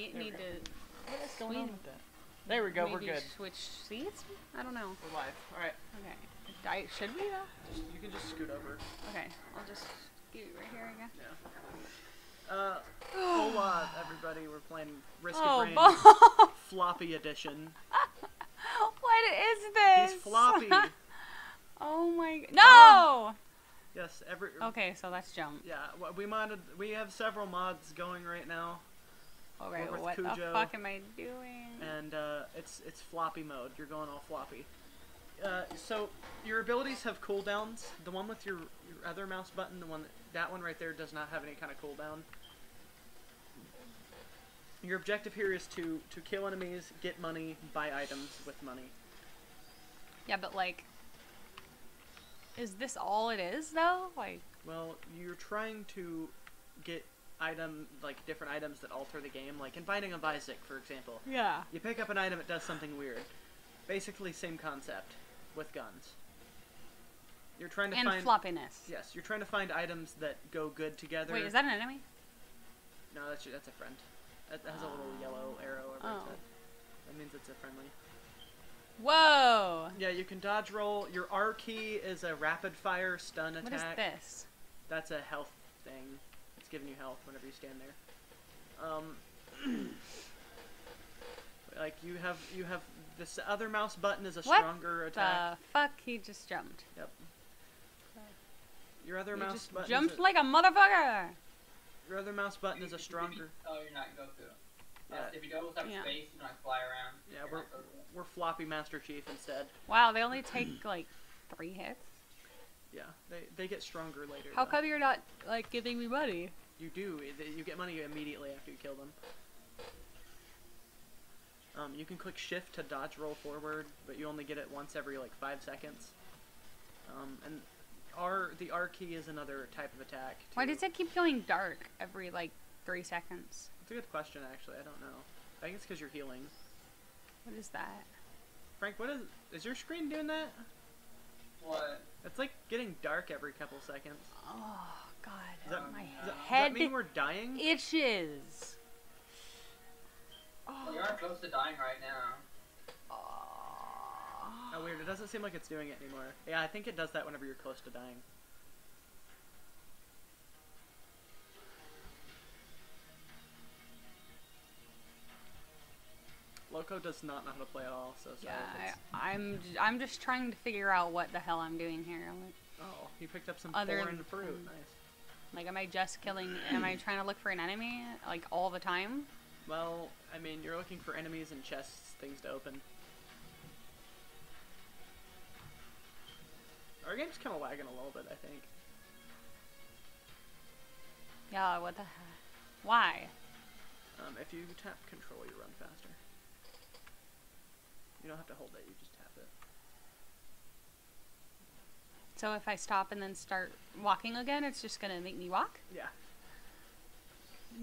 might need to. What is going on with that? There we go. Maybe we're good. Switch seats? I don't know. We're live. All right. Okay. Should we though? You can just scoot over. Okay. I'll just scoot right here, I guess. Yeah. Hola, everybody. We're playing Risk of Rain Floppy Edition. What is this? He's floppy. Oh my. No. Yes. Okay, so let's jump. Yeah. We modded. We have several mods going right now. Okay, what Cujo, the fuck am I doing? And it's floppy mode. You're going all floppy. So your abilities have cooldowns. The one with your other mouse button, that one right there does not have any kind of cooldown. Your objective here is to kill enemies, get money, buy items with money. Yeah, but like, is this all it is though? Like, well, you're trying to get different items that alter the game, like in Binding of Isaac, for example. Yeah. You pick up an item, it does something weird. Basically, same concept with guns. You're trying to find floppiness. Yes, you're trying to find items that go good together. Wait, is that an enemy? No, that's a friend. That has a little yellow arrow over its head. That means it's a friendly. Whoa. Yeah, you can dodge roll. Your R key is a rapid fire stun attack. What is this? That's a health thing. Giving you health whenever you stand there. Like you have this other mouse button is a stronger attack. Fuck, he just jumped. Yep. Your other mouse button jumped like a motherfucker. Your other mouse button is a stronger. Oh, you're not Goku. If you double tap space, you like fly around. Yeah, we're floppy Master Chief instead. Wow, they only take like 3 hits. Yeah, they get stronger later. How come you're not, like, giving me money? You do. You get money immediately after you kill them. You can click shift to dodge roll forward, but you only get it once every, like, 5 seconds. And the R key is another type of attack. Why does it keep going dark every, like, 3 seconds? That's a good question, actually. I don't know. I think it's because you're healing. What is that? Frank, what is your screen doing that? What? It's like getting dark every couple seconds. Oh god, does that mean we're dying? Itches. Oh. Well, you aren't close to dying right now. Oh, weird, it doesn't seem like it's doing it anymore. Yeah, I think it does that whenever you're close to dying. Lyoko does not know how to play at all, so sorry. Yeah, I'm just trying to figure out what the hell I'm doing here. I'm like, oh, you picked up some foreign fruit. Nice. Like, am I just killing? Am I trying to look for an enemy like all the time? Well, I mean, you're looking for enemies and chests, things to open. Our game's kind of lagging a little bit, I think. Yeah. What the heck? Why? If you tap control, you run faster. You don't have to hold it, you just tap it. So if I stop and then start walking again, it's just gonna make me walk? Yeah.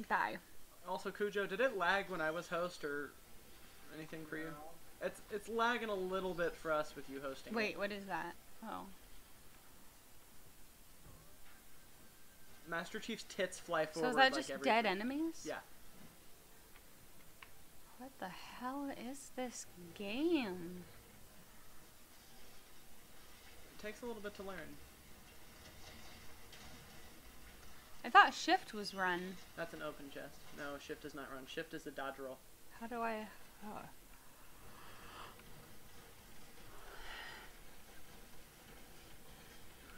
Die. Also, Cujo, did it lag when I was host or anything for you? It's lagging a little bit for us with you hosting. Wait, what is that? Oh. Master Chief's tits fly forward. So is that just like dead enemies? Yeah. What the hell is this game? It takes a little bit to learn. I thought shift was run. That's an open chest. No, shift does not run. Shift is a dodge roll. How do I... Oh.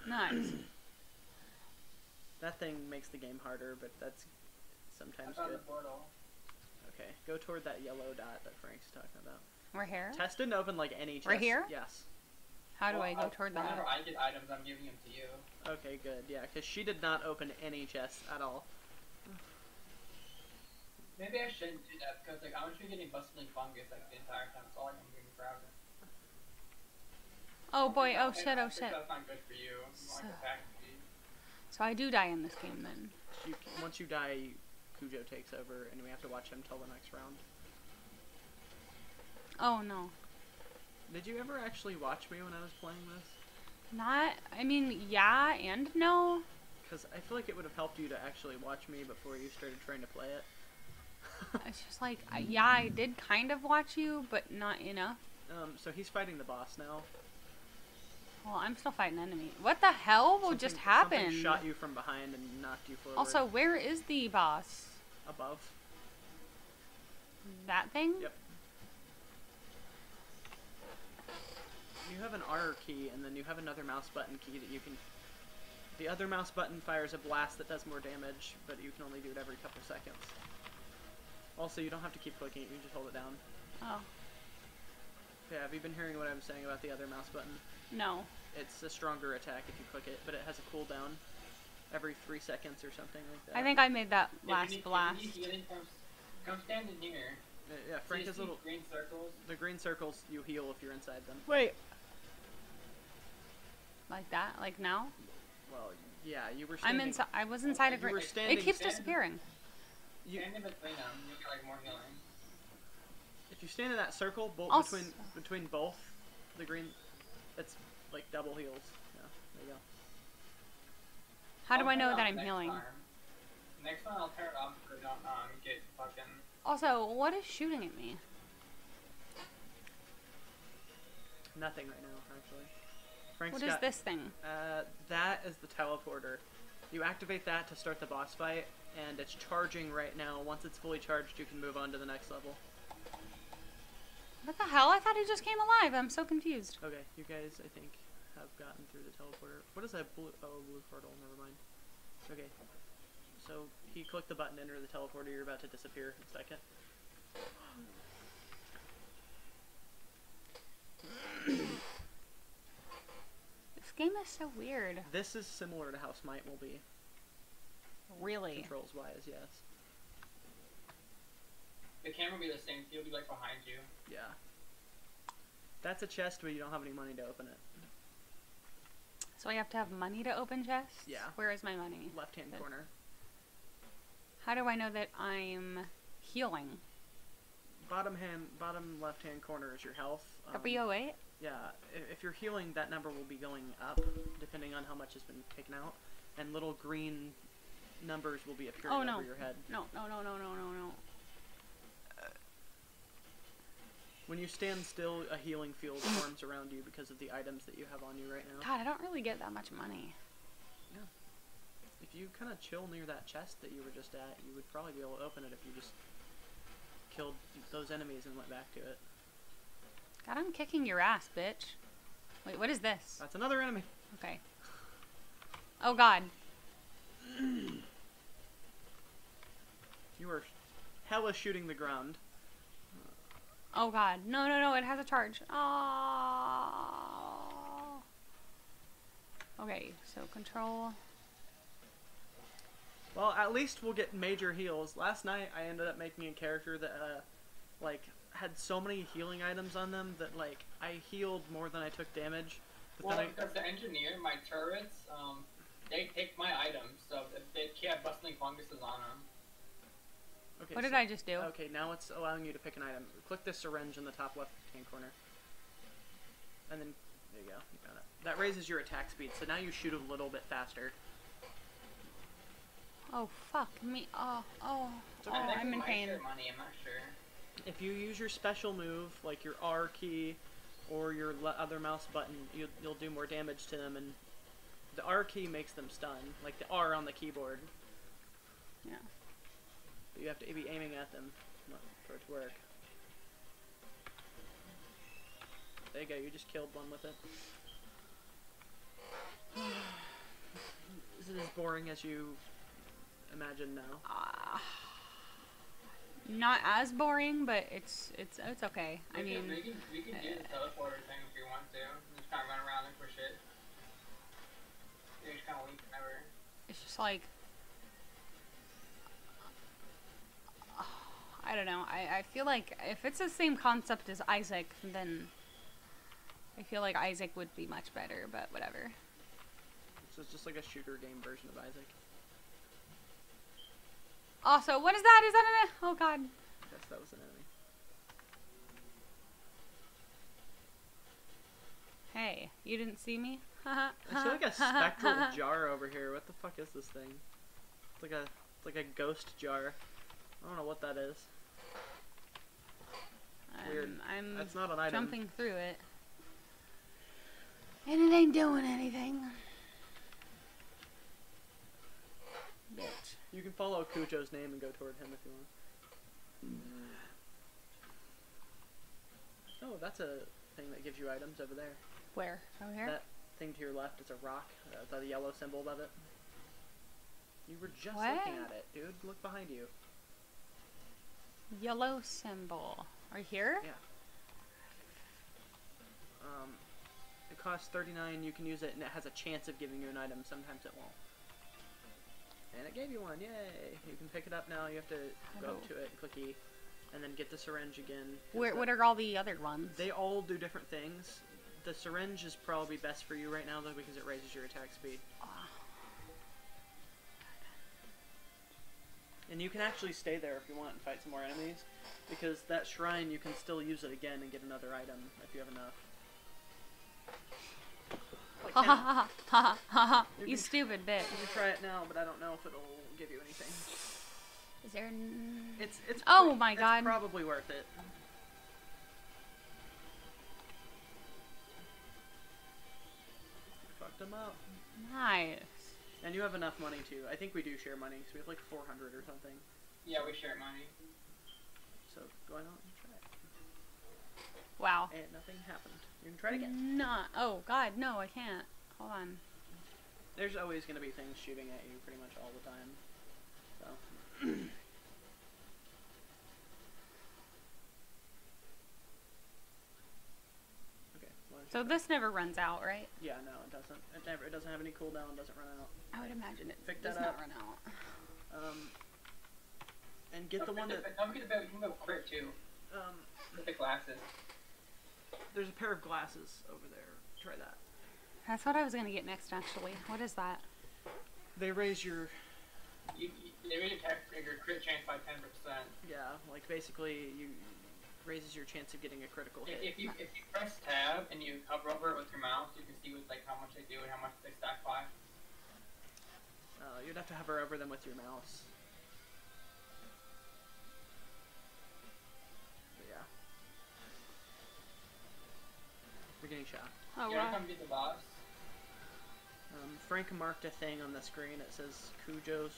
Nice. That thing makes the game harder, but that's sometimes good. Okay, go toward that yellow dot that Frank's talking about. We're here? Test and open like any chest. We're here? Yes. How do I go toward that? Whenever I get items, I'm giving them to you. Okay, good. Yeah, because she did not open any chests at all. Maybe I shouldn't do that, because like, I'm just getting bustling fungus like the entire time. It's all I'm doing forever. Oh boy, oh shit, oh shit. That's not good for you. So I do die in this game then. Once you die... Cujo takes over, and we have to watch him till the next round. Oh, no. Did you ever actually watch me when I was playing this? Not... I mean, yeah and no. Because I feel like it would have helped you to actually watch me before you started trying to play it. It's just like, yeah, I did kind of watch you, but not enough. So he's fighting the boss now. Well, I'm still fighting enemy. What the hell just happened? Something shot you from behind and knocked you forward. Also, where is the boss? Above. That thing? Yep. You have an R key, and then you have another mouse button key that you can... The other mouse button fires a blast that does more damage, but you can only do it every couple seconds. Also, you don't have to keep clicking it, you can just hold it down. Oh. Yeah, have you been hearing what I'm saying about the other mouse button? No. It's a stronger attack if you click it, but it has a cooldown every 3 seconds or something like that. I think I made that last blast. Come stand in here. Yeah, Frank has little green circles. The green circles you heal if you're inside them. Wait. Like that? Like now? Well, yeah, you were standing. I'm inside. I was inside a green. It keeps disappearing. You stand in between them. You'll get like more healing. If you stand in that circle, between both the green. It's like double heals. Yeah, there you go. How do I know that I'm healing? Next time I'll turn it off so I don't get fucking... Also, what is shooting at me? Nothing right now, actually. Frank's what is this thing? That is the teleporter. You activate that to start the boss fight, and it's charging right now. Once it's fully charged, you can move on to the next level. What the hell? I thought he just came alive. I'm so confused. Okay, you guys, I think, have gotten through the teleporter. What is that blue... Oh, blue portal. Never mind. Okay. So, he clicked the button to enter the teleporter. You're about to disappear in a second. This game is so weird. This is similar to how Smite will be. Really? Controls-wise, yes. The camera will be the same. He'll be, like, behind you. Yeah. That's a chest where you don't have any money to open it. So I have to have money to open chests? Yeah. Where is my money? Left-hand corner. How do I know that I'm healing? Bottom left-hand corner is your health. W08? Yeah. If you're healing, that number will be going up, depending on how much has been taken out. And little green numbers will be appearing over your head. No. When you stand still, a healing field forms around you because of the items that you have on you right now. God, I don't really get that much money. Yeah. If you kind of chill near that chest that you were just at, you would probably be able to open it if you just killed those enemies and went back to it. God, I'm kicking your ass, bitch. Wait, what is this? That's another enemy. Okay. Oh, God. You were hella shooting the ground. Oh, God. No, it has a charge. Oh. Okay, so control... Well, at least we'll get major heals. Last night, I ended up making a character that, like, had so many healing items on them that, like, I healed more than I took damage. But well, because the engineer, my turrets, they take my items, so they can't bust any funguses on them. Okay, what did I just do? Okay, now it's allowing you to pick an item. Click this syringe in the top left-hand corner. And then, there you go, you got it. That raises your attack speed, so now you shoot a little bit faster. Oh, fuck me. Oh, I'm in pain. I'm not sure. If you use your special move, like your R key or your other mouse button, you'll do more damage to them. And the R key makes them stun, like the R on the keyboard. Yeah. But you have to be aiming at them for it to work. There you go, you just killed one with it. Is it as boring as you... imagine now. Not as boring, but it's okay. I mean, we can do the teleporter thing if you want to. You just kind of run around and push it. You're just kind of weak whenever. It's just like I don't know. I feel like if it's the same concept as Isaac, then I feel like Isaac would be much better. But whatever. So it's just like a shooter game version of Isaac. Also, what is that? Is that an... Oh, God. Yes, that was an enemy. Hey, you didn't see me? I see like a spectral jar over here. What the fuck is this thing? It's like a ghost jar. I don't know what that is. Weird. I'm That's not an item. Jumping through it. And it ain't doing anything. Bitch. You can follow Cujo's name and go toward him if you want. Oh, that's a thing that gives you items over there. Where? Over here? That thing to your left is a rock. The yellow symbol above it. You were just looking at it, dude. Look behind you. Yellow symbol. Right here? Yeah. It costs 39, you can use it, and it has a chance of giving you an item. Sometimes it won't. And it gave you one, yay! You can pick it up now, you have to go up to it, click E, and then get the syringe again. What are all the other ones? They all do different things. The syringe is probably best for you right now, though, because it raises your attack speed. Oh. And you can actually stay there if you want and fight some more enemies, because that shrine, you can still use it again and get another item if you have enough. Like, ha, ha, ha, ha, ha. You stupid bitch. You can try it now, but I don't know if it'll give you anything. Is there... It's oh my god. It's probably worth it. Fucked him up. Nice. And you have enough money, too. I think we do share money, so we have like 400 or something. Yeah, we share money. So, go on and try it. Wow. And nothing happened. You can try it again. No. Oh, God, no, I can't. Hold on. There's always going to be things shooting at you pretty much all the time. So. So this never runs out, right? Yeah, no, it doesn't. It doesn't have any cooldown. It doesn't run out. I would imagine it Pick does that not up. Run out. And get the one that... I'm going to bet we can go quick, too. With the glasses. There's a pair of glasses over there. Try that. That's what I was going to get next, actually. What is that? They raise your... They raise your crit chance by 10%. Yeah, like, basically, you... raises your chance of getting a critical hit. If you press tab and you hover over it with your mouse, you can see with, like, how much they do and how much they stack by. You'd have to hover over them with your mouse. But yeah. We're getting shot. Oh, wow. Come get the boss. Frank marked a thing on the screen. It says Cujo's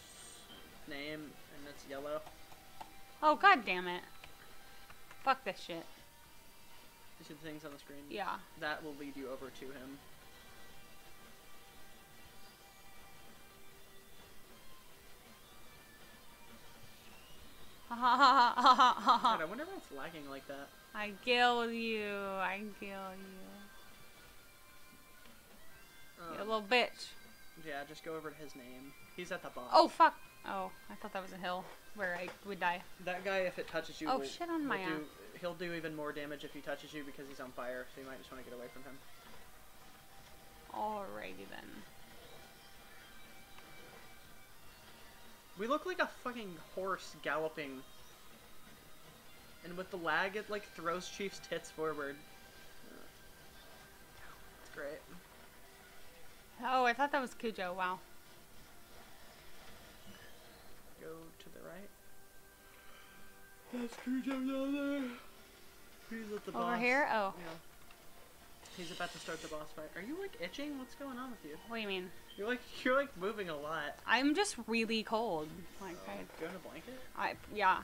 name, and it's yellow. Oh, god damn it. Fuck this shit. You see the things on the screen? Yeah. That will lead you over to him. God, I wonder if it's lagging like that. I killed you. I killed you. You little bitch. Yeah, just go over to his name. He's at the bottom. Oh, fuck. Oh, I thought that was a hill where I would die. That guy, if it touches you, he'll do even more damage if he touches you because he's on fire, so you might just want to get away from him. Alrighty then. We look like a fucking horse galloping. And with the lag, it like throws Chief's tits forward. It's great. Oh, I thought that was Cujo, wow. Go to the right. That's Cujo down there. He's at the boss. Over here? Oh. Yeah. He's about to start the boss fight. Are you like itching? What's going on with you? What do you mean? You're like moving a lot. I'm just really cold. Like do you want a blanket? Yeah.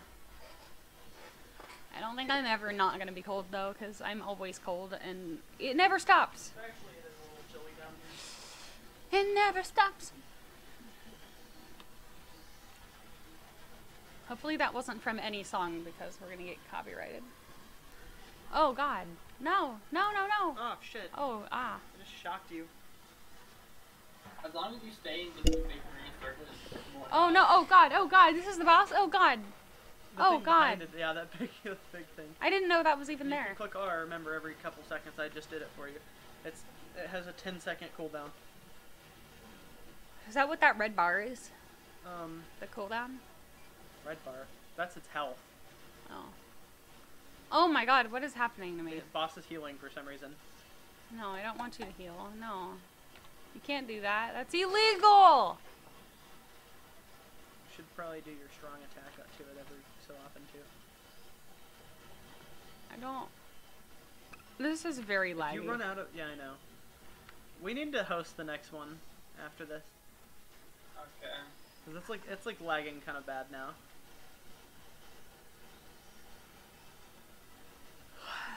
I don't think I'm ever not gonna be cold though, because I'm always cold and it never stops. Actually, it is a little chilly down here. It never stops. Hopefully that wasn't from any song, because we're gonna get copyrighted. Oh god. No! No, no, no! Oh, shit. Oh, ah. I just shocked you. As long as you stay in the big green circle, it's more. Oh no, oh god, oh god, this is the boss? Oh god! Oh god! Yeah, that big thing. I didn't know that was even there. You can click R, remember, every couple seconds. I just did it for you. It has a 10-second cooldown. Is that what that red bar is? The cooldown? Red bar. That's its health. Oh. Oh my god, what is happening to me? His boss is healing for some reason. No, I don't want you to heal. No. You can't do that. That's illegal! should probably do your strong attack up to it every so often too. I don't. This is very laggy. You run out of. Yeah, I know. We need to host the next one after this. Okay. Cause it's like lagging kind of bad now.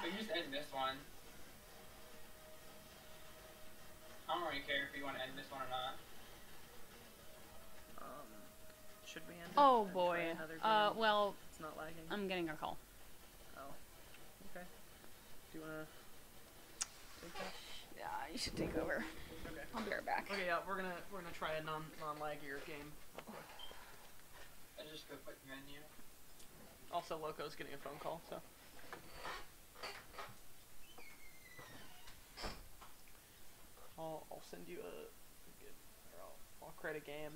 We can just end this one. I don't really care if you want to end this one or not. Should we end it? Oh boy. Well. It's not lagging. I'm getting a call. Oh. Okay. Do you wanna take that? Yeah, you should take over. Okay. I'll be right back. Okay, yeah, we're gonna try a non-laggier game. Real quick. I just go click menu. Also, Loco's getting a phone call, so. I'll send you I'll create a game.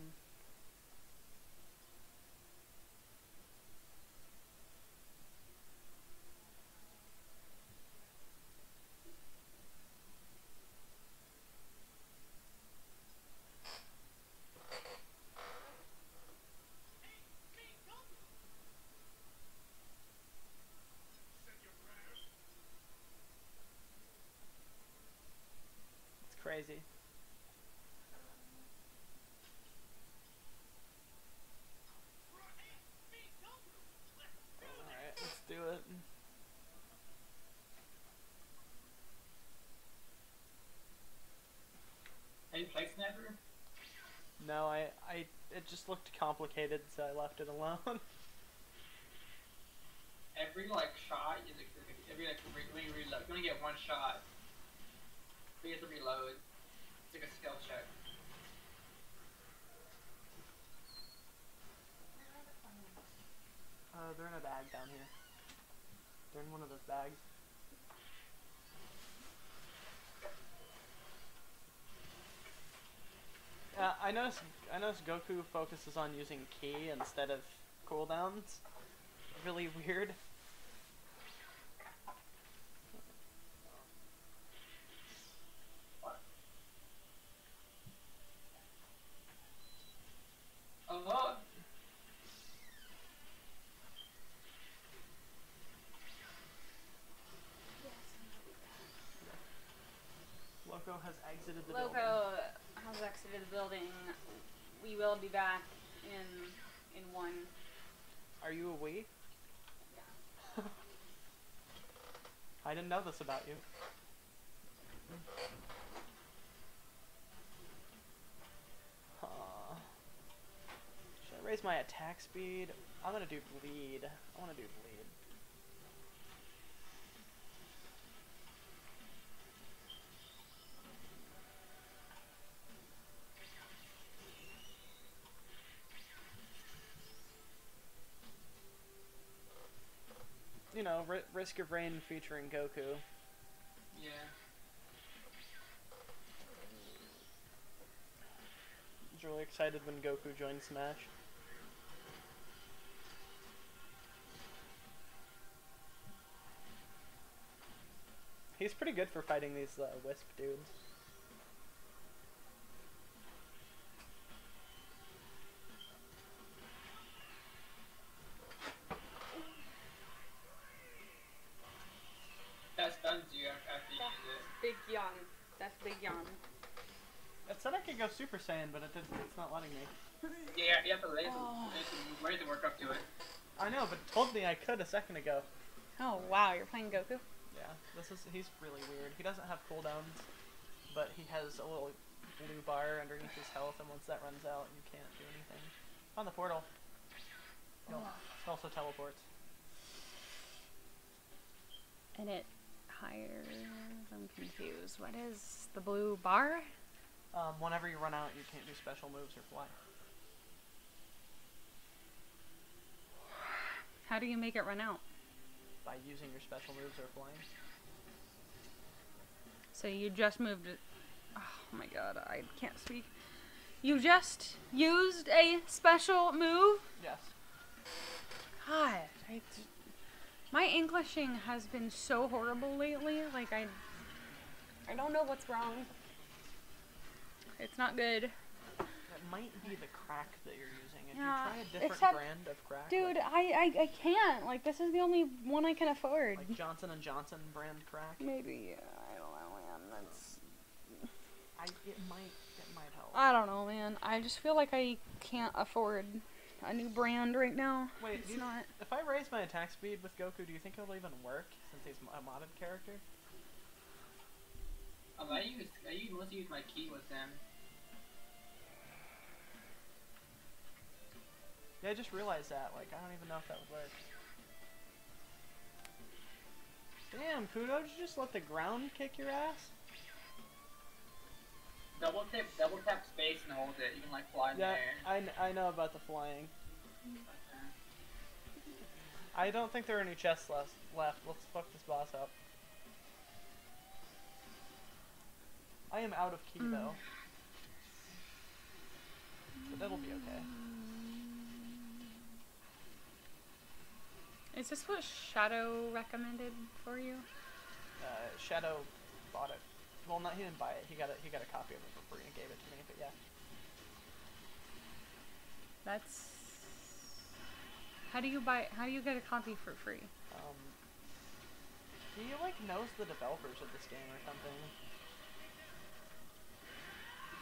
Crazy. Alright, let's do it. Have you played Snapper? No, it just looked complicated, so I left it alone. Every shot, when you get one shot, we have to reload. It's like a skill check. They're in a bag down here. They're in one of those bags. I noticed Goku focuses on using ki instead of cooldowns. Really weird. Loco has exited the building. We will be back in one. Are you awake? Yeah. I didn't know this about you. Should I raise my attack speed? I'm gonna do bleed. I wanna do bleed. You know, Risk of Rain featuring Goku. Yeah. I was really excited when Goku joined Smash. He's pretty good for fighting these Wisp dudes. Go Super Saiyan, but it's not letting me. Yeah, you have to raise and work up to it. I know, but it told me I could a second ago. Oh wow, you're playing Goku? Yeah, he's really weird. He doesn't have cooldowns, but he has a little blue bar underneath his health, and once that runs out, you can't do anything. On the portal. No, it also teleports. And it higher. I'm confused. What is the blue bar? Whenever you run out, you can't do special moves or fly. How do you make it run out? By using your special moves or flying. So you just moved it. Oh my god, I can't speak. You just used a special move? Yes. God, my Englishing has been so horrible lately. Like, I don't know what's wrong. It's not good. might be the crack that you're using. If you try a different brand of crack, dude, like, I can't. Like, this is the only one I can afford. Like Johnson & Johnson brand crack. Maybe I don't know, man. That's it might help. I don't know, man. I just feel like I can't afford a new brand right now. Wait, it's not. If I raise my attack speed with Goku, do you think it'll even work since he's a modded character? I mostly use my key with them. Yeah, I just realized that. Like, I don't even know if that would work. Damn, Kudo, did you just let the ground kick your ass? Double tap space and hold it. You can, like, fly in the air. I know about the flying. I don't think there are any chests left. Let's fuck this boss up. I am out of key, though. But that'll be okay. Is this what Shadow recommended for you? Shadow bought it. Well, not he didn't buy it. He got a copy of it for free and gave it to me. But yeah. That's. How do you get a copy for free? He like knows the developers of this game or something.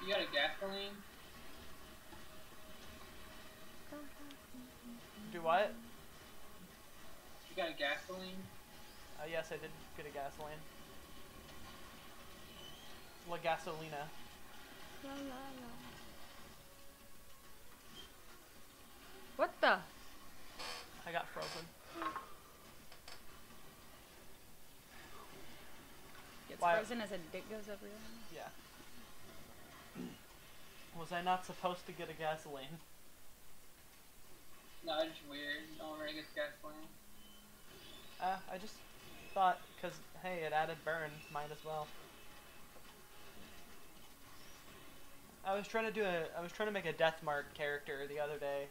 You got a gasoline? Do what? You got a gasoline? Yes, I did get a gasoline. La Gasolina. La, la, la. What the? I got frozen. Gets frozen as a dick goes everywhere? Yeah. Was I not supposed to get a gasoline? No, it's just weird. No one really gets gasoline. I just thought, because, hey, it added burn, might as well. I was trying to make a Death Mart character the other day.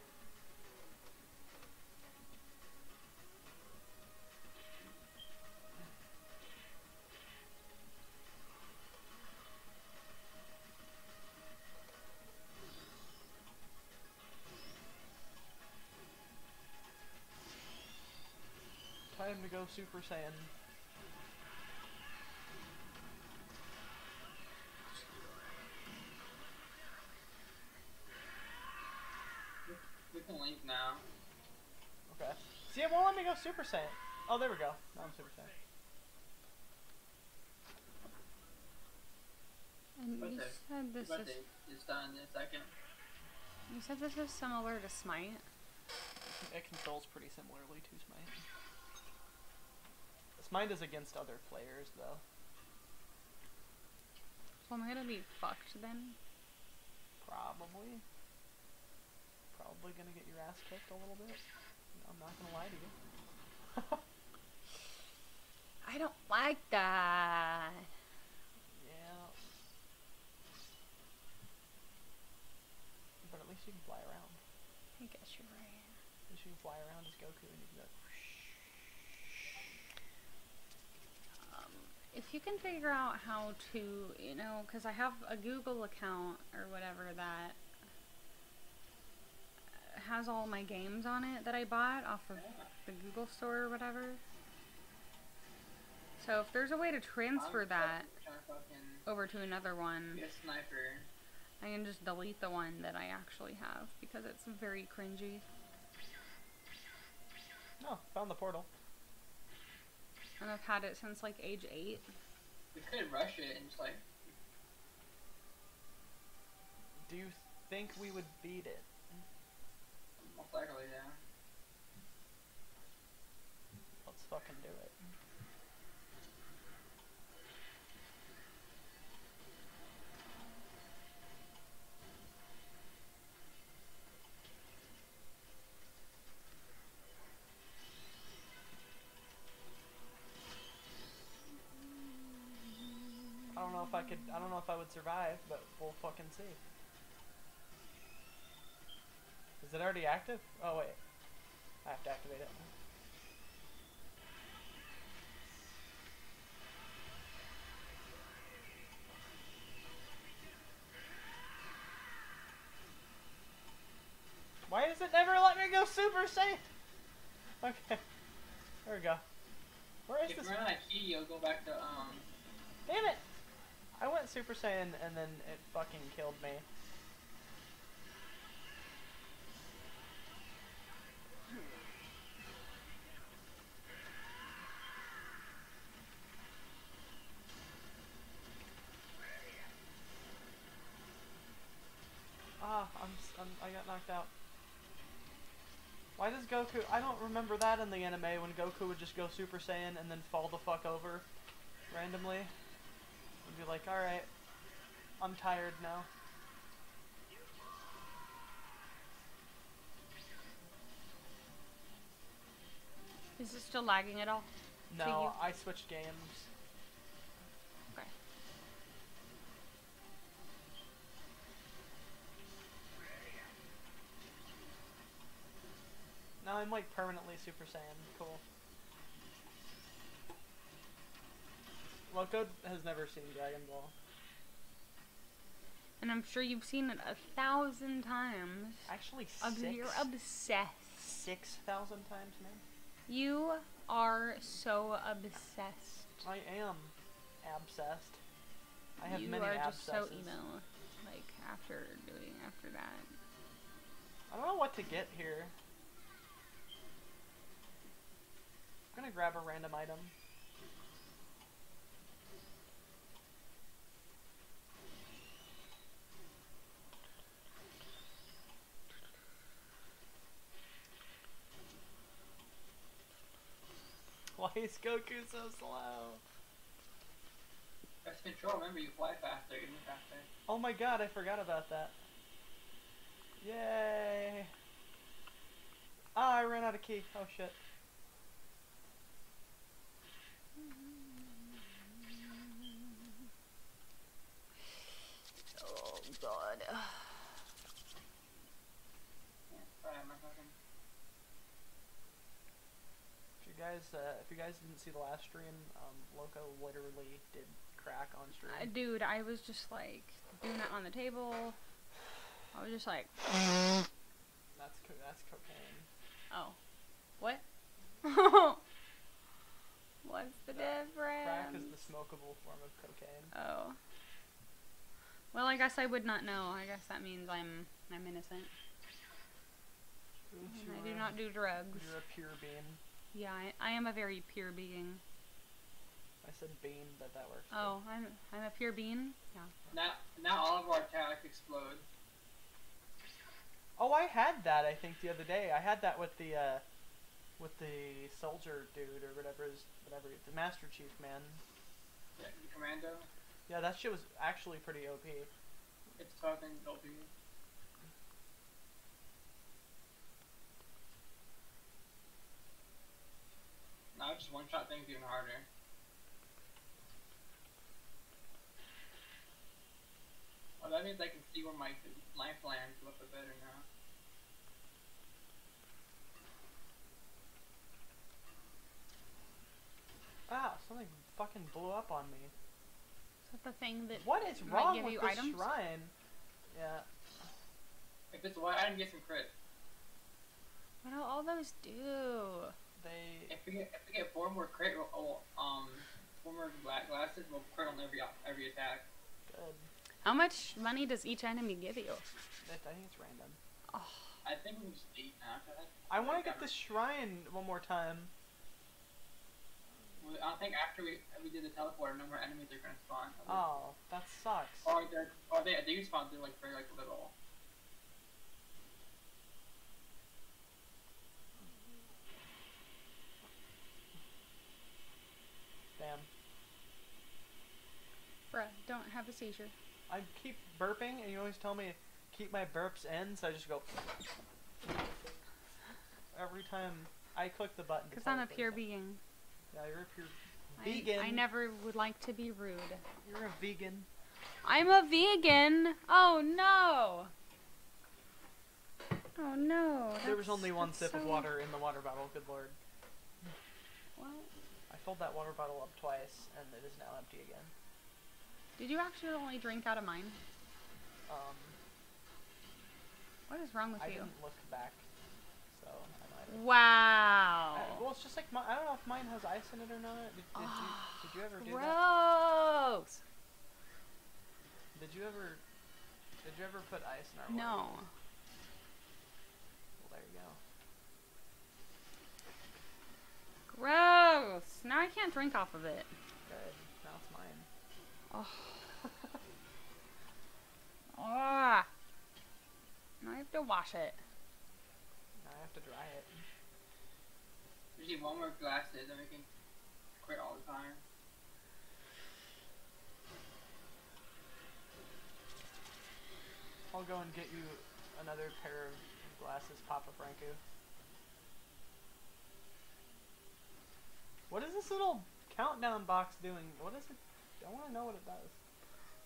Time to go Super Saiyan. We can link now. Okay. See, it won't let me go Super Saiyan. Oh, there we go. Now I'm Super Saiyan. And you said this is... It's done in a second. You said this is similar to Smite? It controls pretty similarly to Smite. Smite is against other players, though. So am I gonna be fucked, then? Probably. Probably gonna get your ass kicked a little bit. I'm not gonna lie to you. I don't like that. Yeah. But at least you can fly around. I guess you're right. At least you can fly around as Goku and you can go. If you can figure out how to, you know, because I have a Google account or whatever that has all my games on it that I bought off of the Google store or whatever. So if there's a way to transfer that over to another one, I can just delete the one that I actually have because it's very cringy. Oh, found the portal. And I've had it since like age 8. We could rush it and just like... Do you think we would beat it? Most likely, yeah. Let's fucking do it. I don't know if I would survive, but we'll fucking see. Is it already active? Oh wait, I have to activate it. Saiyan? Okay. There we go. Where is this? If we're not here, you'll go back to, Damn it! I went Super Saiyan and then it fucking killed me. I got knocked out. Why does Goku... I don't remember that in the anime when Goku would just go Super Saiyan and then fall the fuck over randomly. Would be like, alright, I'm tired now. Is it still lagging at all? No, I switched games. Now I'm like permanently Super Saiyan. Cool. Lyoko has never seen Dragon Ball. And I'm sure you've seen it 1,000 times. Actually, 6. You're obsessed. 6,000 times, man. You are so obsessed. I am obsessed. I have many abscesses. You are just so emo. Like after that. I don't know what to get here. I'm gonna grab a random item. Why is Goku so slow? Press control, remember you fly faster, you move faster. Oh my god, I forgot about that. Yay! Ah, I ran out of key. Oh shit. God. If you guys didn't see the last stream, Lyoko literally did crack on stream. Dude, I was just like doing that on the table. I was just like. That's cocaine. Oh, what? What's the difference? Crack is the smokable form of cocaine. Oh. Well, I guess I would not know. I guess that means I'm innocent. I do not do drugs. You're a pure being. Yeah, I am a very pure being. I said bean, but that works. Oh, too. I'm a pure bean? Yeah. Now all of our attacks explode. Oh, I had that, I think, the other day. I had that with the soldier dude or whatever, the Master Chief man. Yeah, Commando. Yeah, that shit was actually pretty OP. It's fucking OP. Now just one-shot things even harder. Well, that means I can see where my life lands a little bit better now. Ah, something fucking blew up on me. The thing that what is wrong give with you this items? Shrine? Yeah. If it's white, I didn't get some crit. What do all those do? They. If we get four more crit, we'll, four more black glasses, we'll crit on every attack. Good. How much money does each enemy give you? I think it's random. Oh. I think we just eat now. I want to get this shrine one more time. I think after we did the teleport, no more enemies are gonna spawn. Oh, that sucks. Or they do spawn, they're like very like little. Damn. Bruh, don't have a seizure. I keep burping, and you always tell me keep my burps in, so I just go every time I click the button. Because I'm a pure being. Yeah, you're a pure vegan. I never would like to be rude. You're a vegan. I'm a vegan. Oh no. Oh no. There was only one sip of water in the water bottle. Good lord. What? I filled that water bottle up twice, and it is now empty again. Did you actually only drink out of mine? What is wrong with you? I didn't look back, so I might. Wow. Well, it's just like, I don't know if mine has ice in it or not. Did you ever do that? Gross. Did you ever put ice in our water? No. Well, there you go. Gross. Now I can't drink off of it. Good. Now it's mine. Oh. Ah. Now I have to wash it. Now I have to dry it. There's even one more glass there that we can quit all the time. I'll go and get you another pair of glasses, Papa Franku. What is this little countdown box doing? What is it? I want to know what it does.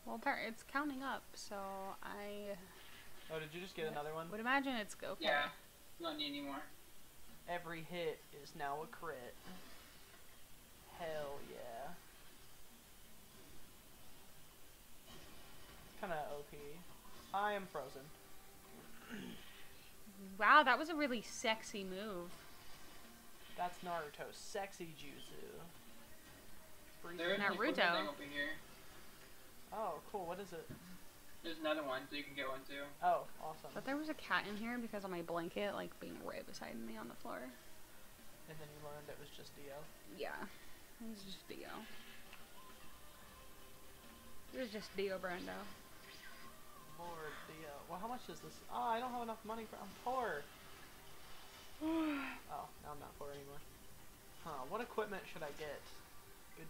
Well, it's counting up, so I... Oh, did you just get another one? I would imagine it's Goku. Yeah, not me anymore. Every hit is now a crit. Hell yeah. It's kind of OP. I am frozen. Wow, that was a really sexy move. That's Naruto. Sexy jutsu. Naruto. Over here. Oh, cool. What is it? There's another one, so you can get one too. Oh, awesome. But there was a cat in here because of my blanket, like, being right beside me on the floor. And then you learned it was just Dio? Yeah. It was just Dio. It was just Dio Brando. Lord, the, well, how much is this? Oh, I don't have enough money for, I'm poor. Oh, now I'm not poor anymore. Huh, what equipment should I get? Good.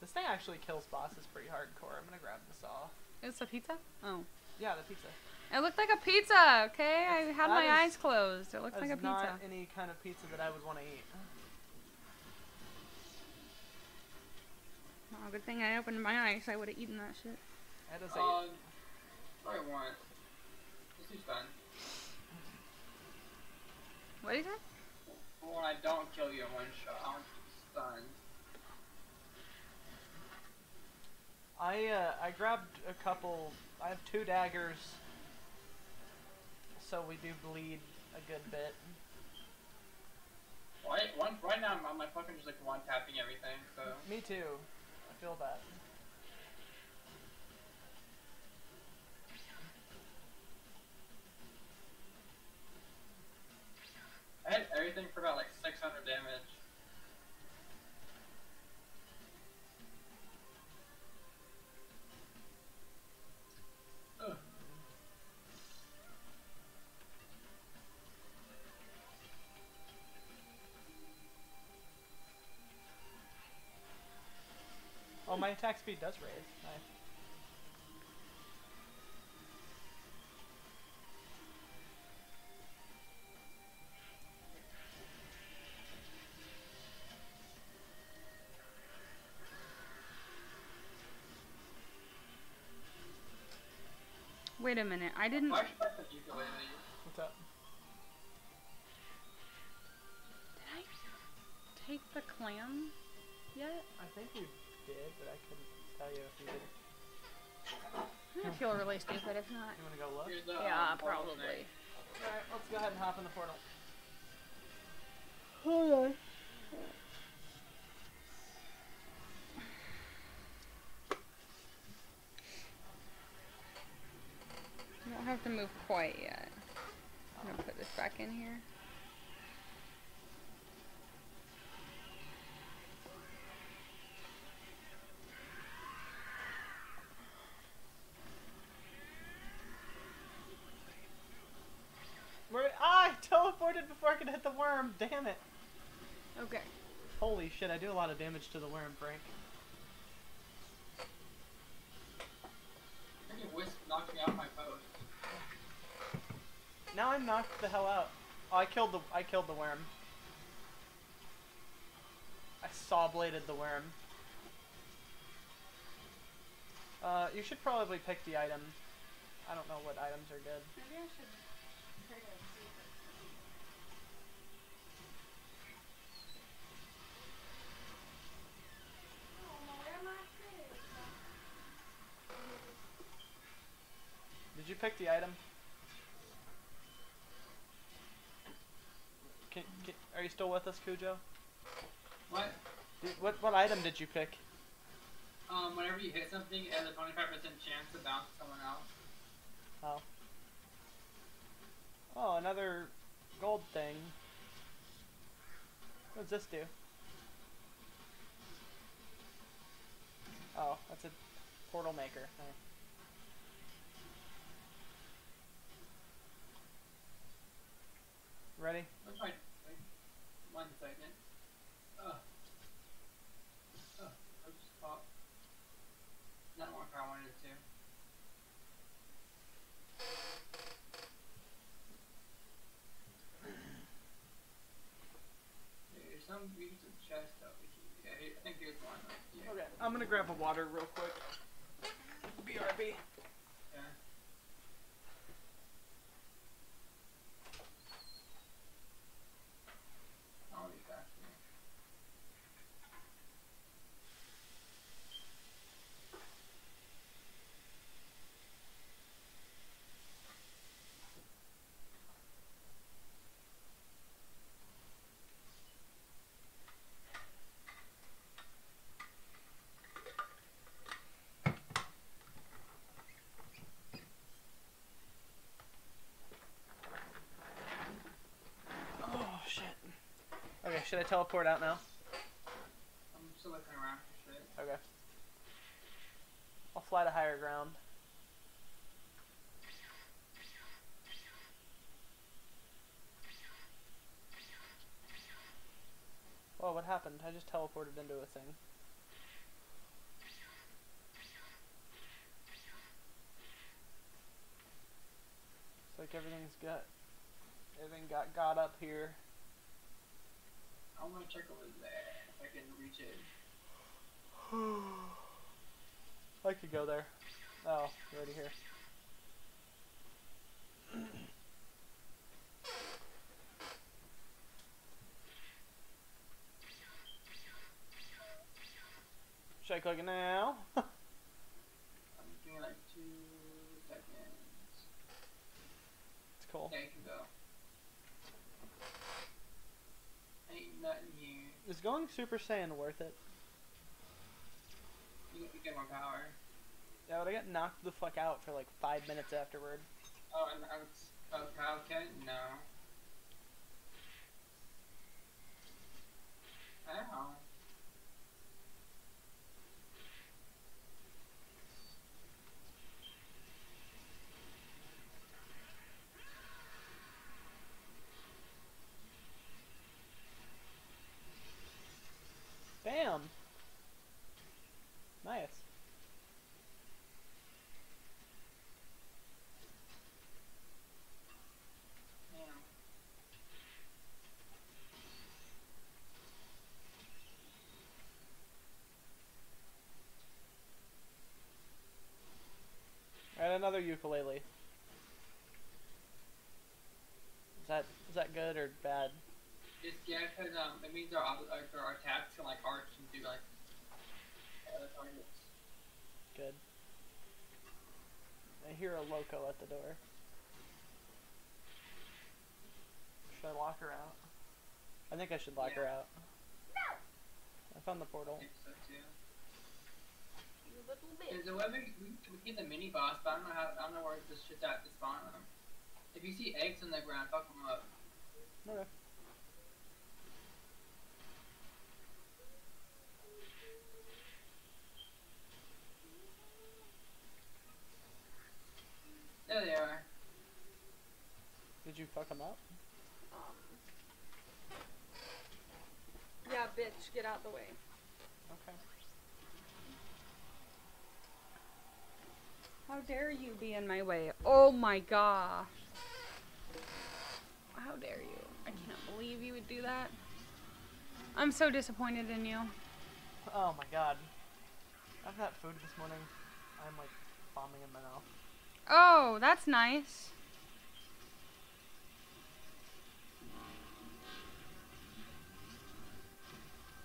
This thing actually kills bosses pretty hardcore. I'm gonna grab the saw. It's a pizza? Oh. Yeah, the pizza. It looked like a pizza, okay? I had my eyes closed. It looked like a pizza. Not any kind of pizza that I would want to eat. Oh, good thing I opened my eyes. I would have eaten that shit. That is it. I want. This is fun. What is that? When I don't kill you in one shot, I'm stunned. I grabbed a couple. I have 2 daggers, so we do bleed a good bit. Well, right now I'm like fucking just like one tapping everything. So. Me too. I feel that. I hit everything for about like 600 damage. Ugh. Oh, my attack speed does raise. Nice. Wait a minute, I didn't... What's up? Did I take the clam yet? I think you did, but I couldn't tell you if you did. I'm gonna feel really stupid if not. You wanna go look? Yeah, probably. Alright, let's go ahead and hop in the portal. Hold on. I don't have to move quite yet. I'm gonna put this back in here. I teleported before I could hit the worm. Damn it. Okay. Holy shit! I do a lot of damage to the worm, Frank. I think Wisp knocked me off my post. Now I'm knocked the hell out. Oh, I killed the worm. I saw bladed the worm. You should probably pick the item. I don't know what items are good. Maybe I should try to see if Did you pick the item? still with us, Cujo? What? What item did you pick? Whenever you hit something, it has a 25% chance to bounce someone else. Oh. Oh, another gold thing. What does this do? Oh, that's a portal maker. Hey. Ready? Let's try. Wait. 1 second. I just popped. That worked how I wanted it to. There's some beautiful chest up here. Yeah, I think there's one up here. Okay, I'm gonna grab a water real quick. BRB. Yeah. Should I teleport out now? I'm still looking around for shit. Okay. I'll fly to higher ground. Whoa, what happened? I just teleported into a thing. It's like everything got up here. I want to check over there if I can reach it. I could go there. Oh, you're already here. Should I click it now? I'm doing like 2 seconds. It's cool. Yeah, you can go. Ain't nothing here. Is going Super Saiyan worth it? You get more power. Yeah, but I got knocked the fuck out for like 5 minutes afterward. Oh, and out of power cut? No. Ow. Bam! Nice. Yeah. Alright, another ukulele. Is that good or bad? It's, yeah, because it means our attacks can like arch and do like other targets. Good. I hear a Lyoko at the door. Should I lock her out? I think I should lock her out. No! I found the portal. I think so too. You little bitch. There's a weapon, we get the mini boss, but I don't know where this shit's at to spawn them. If you see eggs on the ground, fuck them up. Okay. There they are. Did you fuck them up? Yeah, bitch, get out the way. Okay. How dare you be in my way? Oh my gosh. How dare you? I can't believe you would do that. I'm so disappointed in you. Oh my god. I've had food this morning. I'm like bombing in my mouth. Oh, that's nice.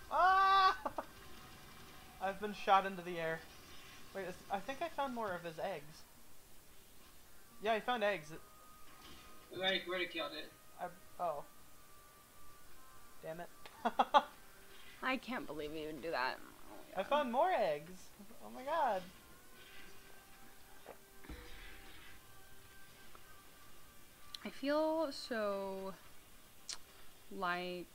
Ah! I've been shot into the air. Wait, I think I found more of his eggs. Yeah, I found eggs. We already killed it. Oh. Damn it. I can't believe you would do that. Oh my God. I found more eggs. Oh my God. I feel so like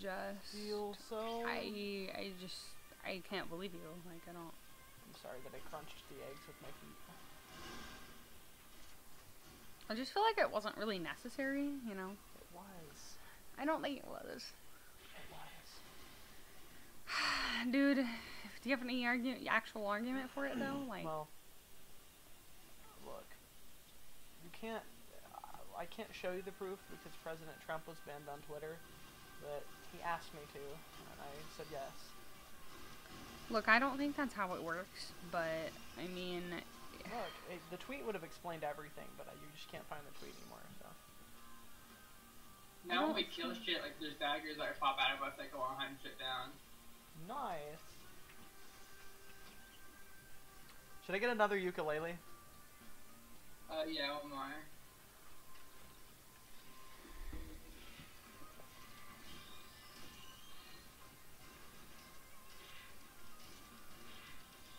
just feel so I just I can't believe you. Like I don't. I'm sorry that I crunched the eggs with my feet. I just feel like it wasn't really necessary, you know? It was. I don't think it was. It was. Dude, do you have any actual argument for it, though? Like, well, look. You can't... I can't show you the proof because President Trump was banned on Twitter, but he asked me to, and I said yes. Look, I don't think that's how it works, but, I mean... Look, the tweet would have explained everything, but you just can't find the tweet anymore, so. Now when we kill shit, like, there's daggers that pop out of us that go on and shit down. Nice. Should I get another ukulele? Yeah, one more.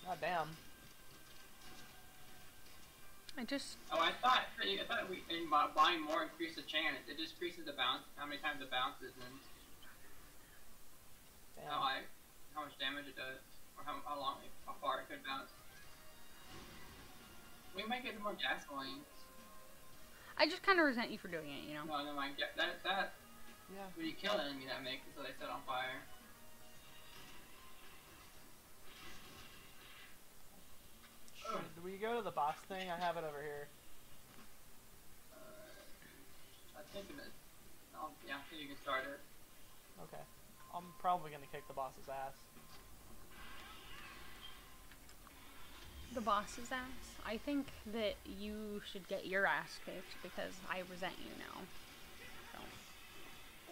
God damn. I just... Oh, I thought we in buying more increased the chance. It just increases the bounce, how many times it bounces, and how much damage it does, or how far it could bounce. We might get more gasoline. I just kind of resent you for doing it, you know? No, no, mind. That yeah. When you kill an enemy, that makes it so they set on fire. Should we go to the box thing? I have it over here. I think it. Oh, yeah, I think you can start it. Okay. I'm probably gonna kick the boss's ass. The boss's ass? I think that you should get your ass kicked because I resent you now. So.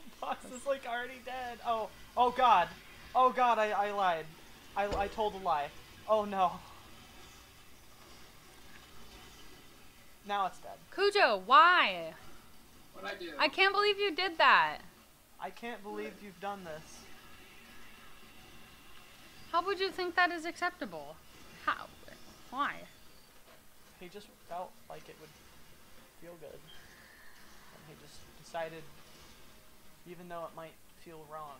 The boss is like already dead. Oh, oh God. Oh God, I lied. I told a lie. Oh no. Now it's dead. Cujo, why? What'd I do? I can't believe you did that. I can't believe you've done this. How would you think that is acceptable? How? Why? He just felt like it would feel good. And he just decided, even though it might feel wrong,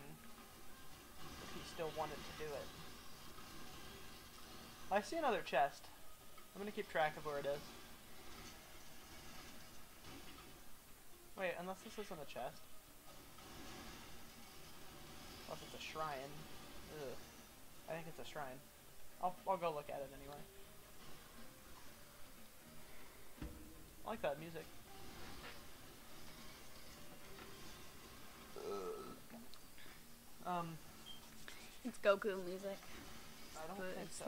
that he still wanted to do it. I see another chest. I'm gonna keep track of where it is. Wait, unless this isn't a chest. Unless it's a shrine. Ugh. I think it's a shrine. I'll go look at it anyway. I like that music. It's Goku music. I don't think it's so.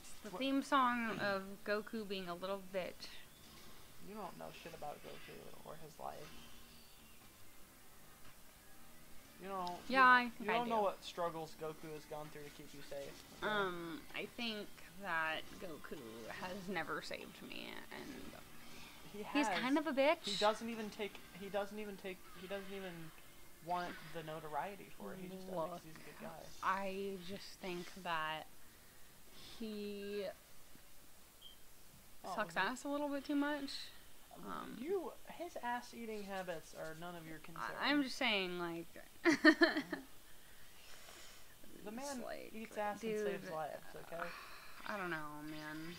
It's the theme song of Goku being a little bitch. You don't know shit about Goku or his life. You don't. Yeah, I do. You don't know what struggles Goku has gone through to keep you safe. Okay? I think that Goku has never saved me, and he's kind of a bitch. He doesn't even want the notoriety for it. He just thinks he's a good guy. I just think that he sucks ass a little bit too much. His ass eating habits are none of your concern. I'm just saying, like, the man like, eats ass dude, and saves lives. Okay. I don't know, man.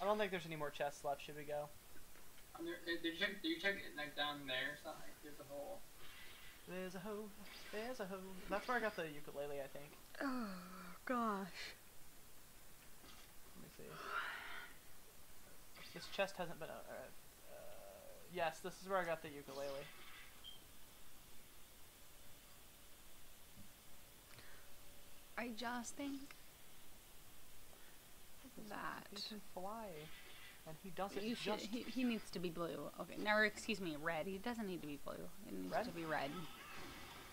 I don't think there's any more chests left. Should we go? Did you check it like down there? It's not like there's a hole. There's a hole. There's a hole. That's where I got the ukulele, I think. Oh gosh. Let me see. This chest hasn't been... yes, this is where I got the ukulele. I just think that... He can fly. And he doesn't just... He needs to be blue. Okay, no, excuse me, red. He doesn't need to be blue. It needs to be red.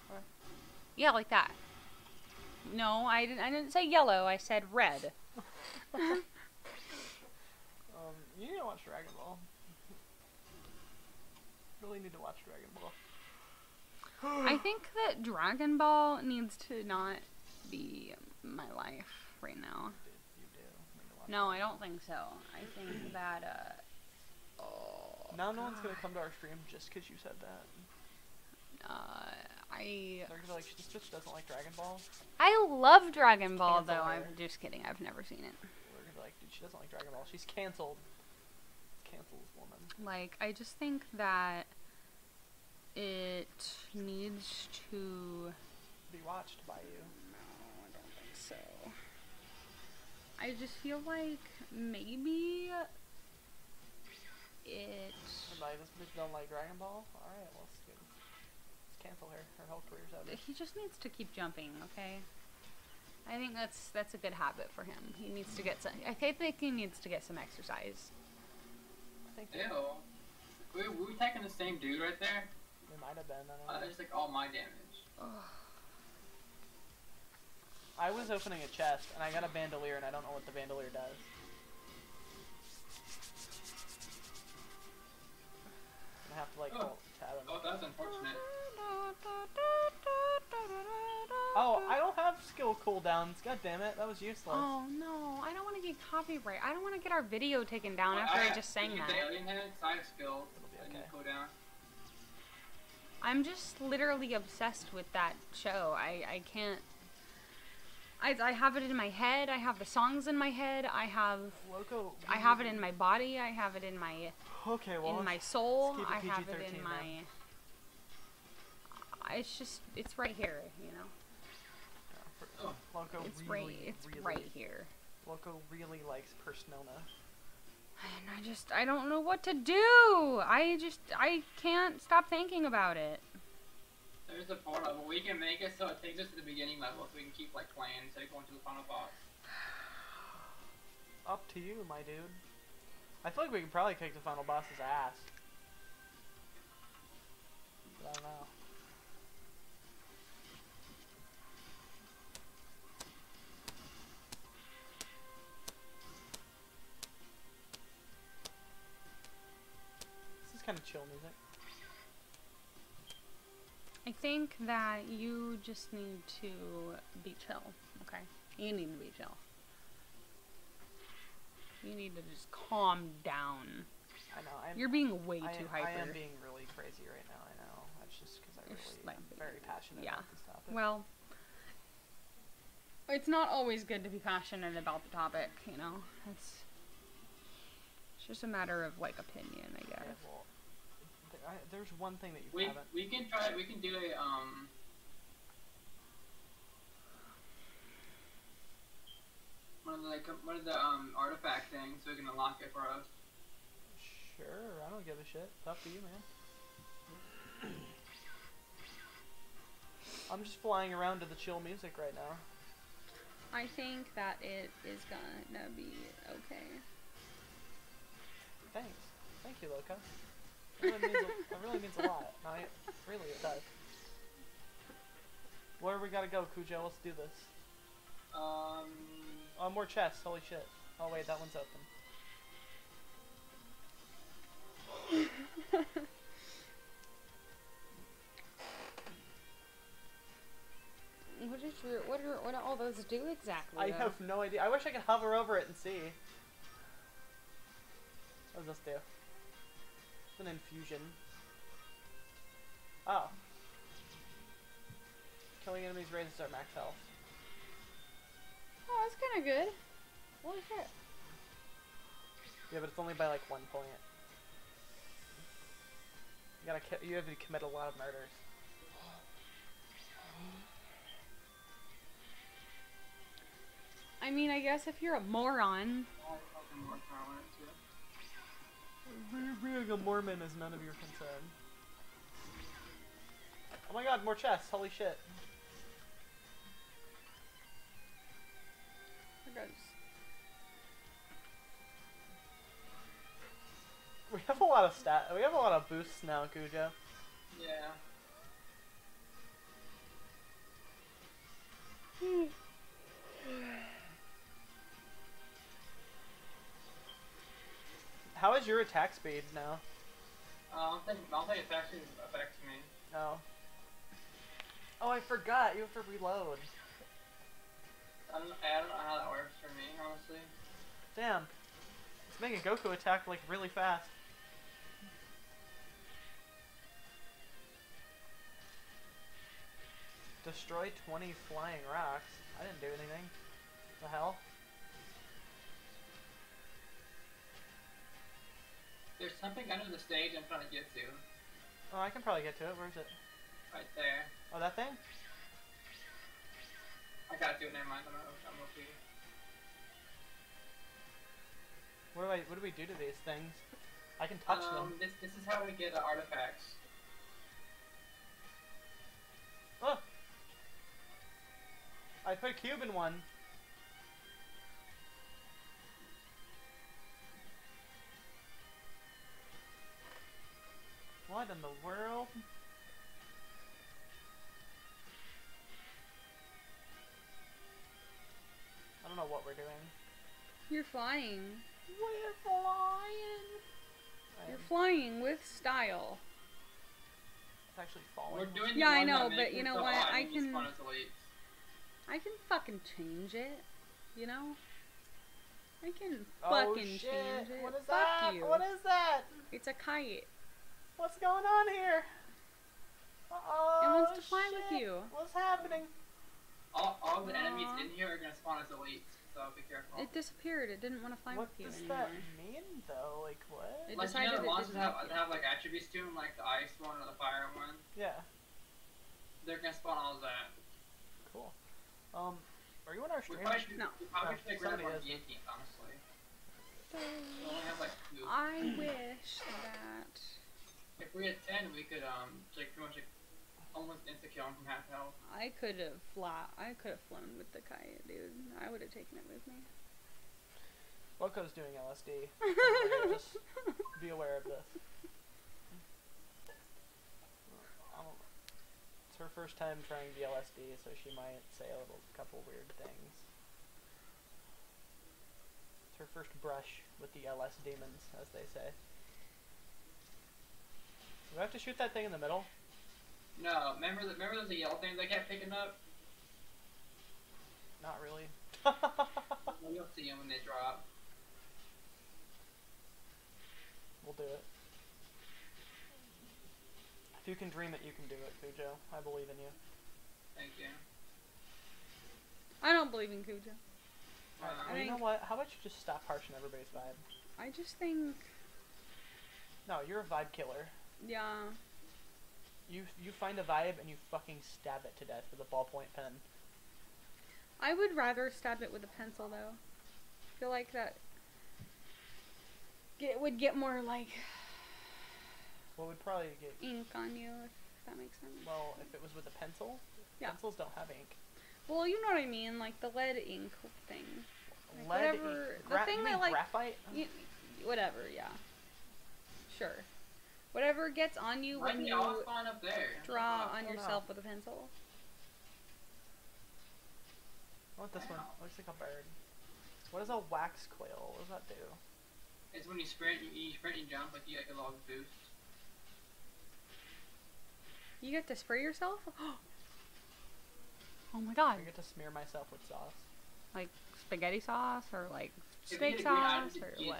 Right. Yeah, like that. No, I didn't say yellow. I said red. You need to watch Dragon Ball. Really need to watch Dragon Ball. I think that Dragon Ball needs to not be my life right now. You do. No, I don't think so. I think that, oh, now no one's gonna come to our stream just because you said that. They're gonna be like, this bitch doesn't like Dragon Ball. I love Dragon Ball, though. I'm just kidding. I've never seen it. They're gonna be like, dude, she doesn't like Dragon Ball. She's canceled. Cancel this woman. Like, I just think that it needs to be watched by you. No, I don't think so. I just feel like maybe it. I'm like, this bitch don't like Dragon Ball? Alright, well, it's good. Let's cancel her. Her whole career's out of it. He just needs to keep jumping, okay? I think that's a good habit for him. He needs to get some. I think he needs to get some exercise. Ew. Were we attacking the same dude right there? It might have been. I just took all my damage. I was opening a chest and I got a bandolier and I don't know what the bandolier does. I'm gonna have to like hold tab on. Oh, that's unfortunate. Oh, I don't have skill cooldowns. God damn it, that was useless. Oh no, I don't want to get copyright. I don't want to get our video taken down after I just sang that. The alien head, side skill, okay. Cooldown. I'm just literally obsessed with that show. I can't. I have it in my head. I have the songs in my head. I have. Loco. I have it in my body. I have it in my. Okay, well. In my soul. I have it in my. It's just. It's right here, you know. Loco it's really right here. Loco really likes Persona. And I don't know what to do! I can't stop thinking about it. There's a portal, but we can make it so it takes us to the beginning level so we can keep, like, playing instead of going to the final boss. Up to you, my dude. I feel like we can probably kick the final boss's ass. But I don't know. Kind of chill music. I think that you just need to be chill, okay? You need to be chill. You need to just calm down. I know. You're being way too hyper. I am being really crazy right now, I know. That's just because I really am very passionate about this topic. Well, it's not always good to be passionate about the topic, you know? It's just a matter of, like, opinion, I guess. Yeah, well, there's one thing that you haven't. We can try. We can do a one of the artifact things. So we can unlock it for us. Sure, I don't give a shit. It's up to you, man. I'm just flying around to the chill music right now. I think that it is gonna be okay. Thanks. Thank you, Loco. It really means a lot. No, really, it does. Where we gotta go, Cujo? Let's do this. Oh, more chests. Holy shit. Oh, wait, that one's open. What do all those do exactly? I have no idea. I wish I could hover over it and see. What does this do? An infusion. Oh. Killing enemies raises our max health. Oh, that's kinda good. Holy shit. Yeah, but it's only by like 1 point. You have to commit a lot of murders. I mean, I guess if you're a moron. Being a Mormon is none of your concern. Oh my god, more chests, holy shit. There goes. We have a lot of boosts now, Cujo. Yeah. How is your attack speed now? I don't think attack speed affects me. No. Oh, I forgot. You have to reload. I don't know how that works for me, honestly. Damn. It's making Goku attack, like, really fast. Destroy 20 flying rocks. I didn't do anything. The hell? There's something under the stage I'm trying to get to. Oh, I can probably get to it. Where is it? Right there. Oh, that thing? I gotta do it, never mind. I'm okay. What do we do to these things? I can touch them. This is how we get artifacts. Oh! I put a cube in one. What in the world? I don't know what we're doing. You're flying. We're flying. You're flying with style. It's actually falling. We're doing the I know, but you know what? I can fucking change it. You know? I can fucking change it. What is that? Fuck you. What is that? It's a kite. What's going on here? Uh-oh, it wants to fly with you. What's happening? All the enemies in here are going to spawn as elites, so be careful. It disappeared. It didn't want to fly with you anymore. What does that mean, though? Like, what? It like, decided the monsters have like, attributes to them, like the ice one or the fire one. Yeah. They're going to spawn all of that. Cool. Are you on our stream? No. We probably should get rid of our guillotines, honestly. We only have, like, two. I wish that... If we had 10, we could like pretty much like, almost insta-kill him from half health. I could have flown with the kite, dude. I would have taken it with me. Loco's doing LSD. Just be aware of this. It's her first time trying the LSD, so she might say a couple weird things. It's her first brush with the LS demons, as they say. Do I have to shoot that thing in the middle? No, remember those yellow things I kept picking up? Not really. You'll see them when they drop. We'll do it. If you can dream it, you can do it, Cujo. I believe in you. Thank you. I don't believe in Cujo. Well, you know what? How about you just stop harshing everybody's vibe? I just think... No, you're a vibe killer. Yeah. You find a vibe and you fucking stab it to death with a ballpoint pen. I would rather stab it with a pencil though. I feel like that it would get more like. Well, it would probably get ink on you if that makes sense. Well, if it was with a pencil, yeah. Pencils don't have ink. Well, you know what I mean, like the lead ink thing. Like, lead whatever, ink. The thing that like graphite. Whatever, yeah. Sure. Whatever gets on you when you draw on yourself with a pencil. I want this one. It looks like a bird. What is a wax quail? What does that do? It's when you sprint, you jump, like you get like a log boost. You get to spray yourself? Oh my god. I get to smear myself with sauce. Like spaghetti sauce or like steak sauce or what?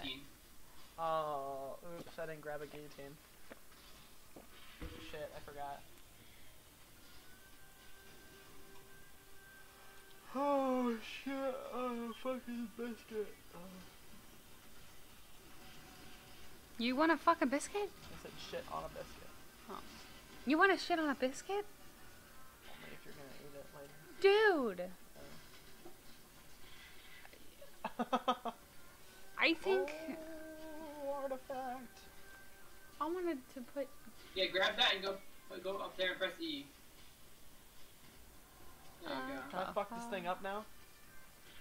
Oh, oops, I didn't grab a guillotine. Shit, I forgot. Oh shit, oh fucking biscuit. Oh. You wanna fuck a biscuit? I said shit on a biscuit. Oh. You wanna shit on a biscuit? Only if you're gonna eat it later. Dude! Oh. I think... Oh. Artifact. I wanted to put... Yeah, grab that and go up there and press E. There you go. Can I fuck this thing up now?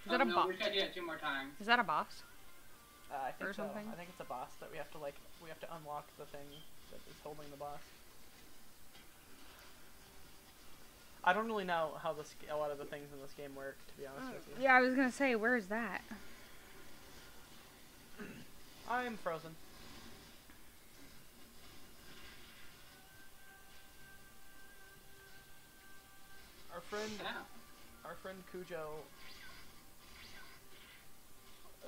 Is that a boss? We gotta do it 2 more times. Is that a boss? I think so. I think it's a boss that we have to like... We have to unlock the thing that is holding the boss. I don't really know how a lot of the things in this game work, to be honest with you. Yeah, I was gonna say, where is that? I am frozen. Our friend Cujo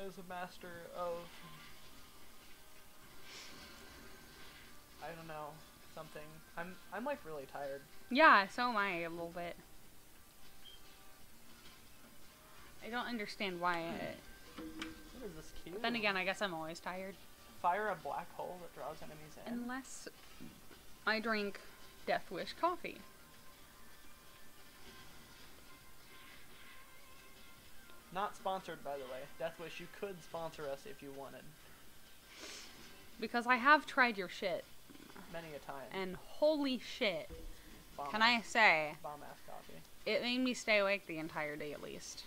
is a master of, I don't know, something. I'm like really tired. Yeah, so am I a little bit. I don't understand why it. What is this cube? But then again, I guess I'm always tired. Fire a black hole that draws enemies in. Unless I drink Death Wish coffee. Not sponsored, by the way. Death Wish, you could sponsor us if you wanted. Because I have tried your shit. Many a time. And holy shit. Bomb can ass. I say. Bomb ass coffee. It made me stay awake the entire day at least.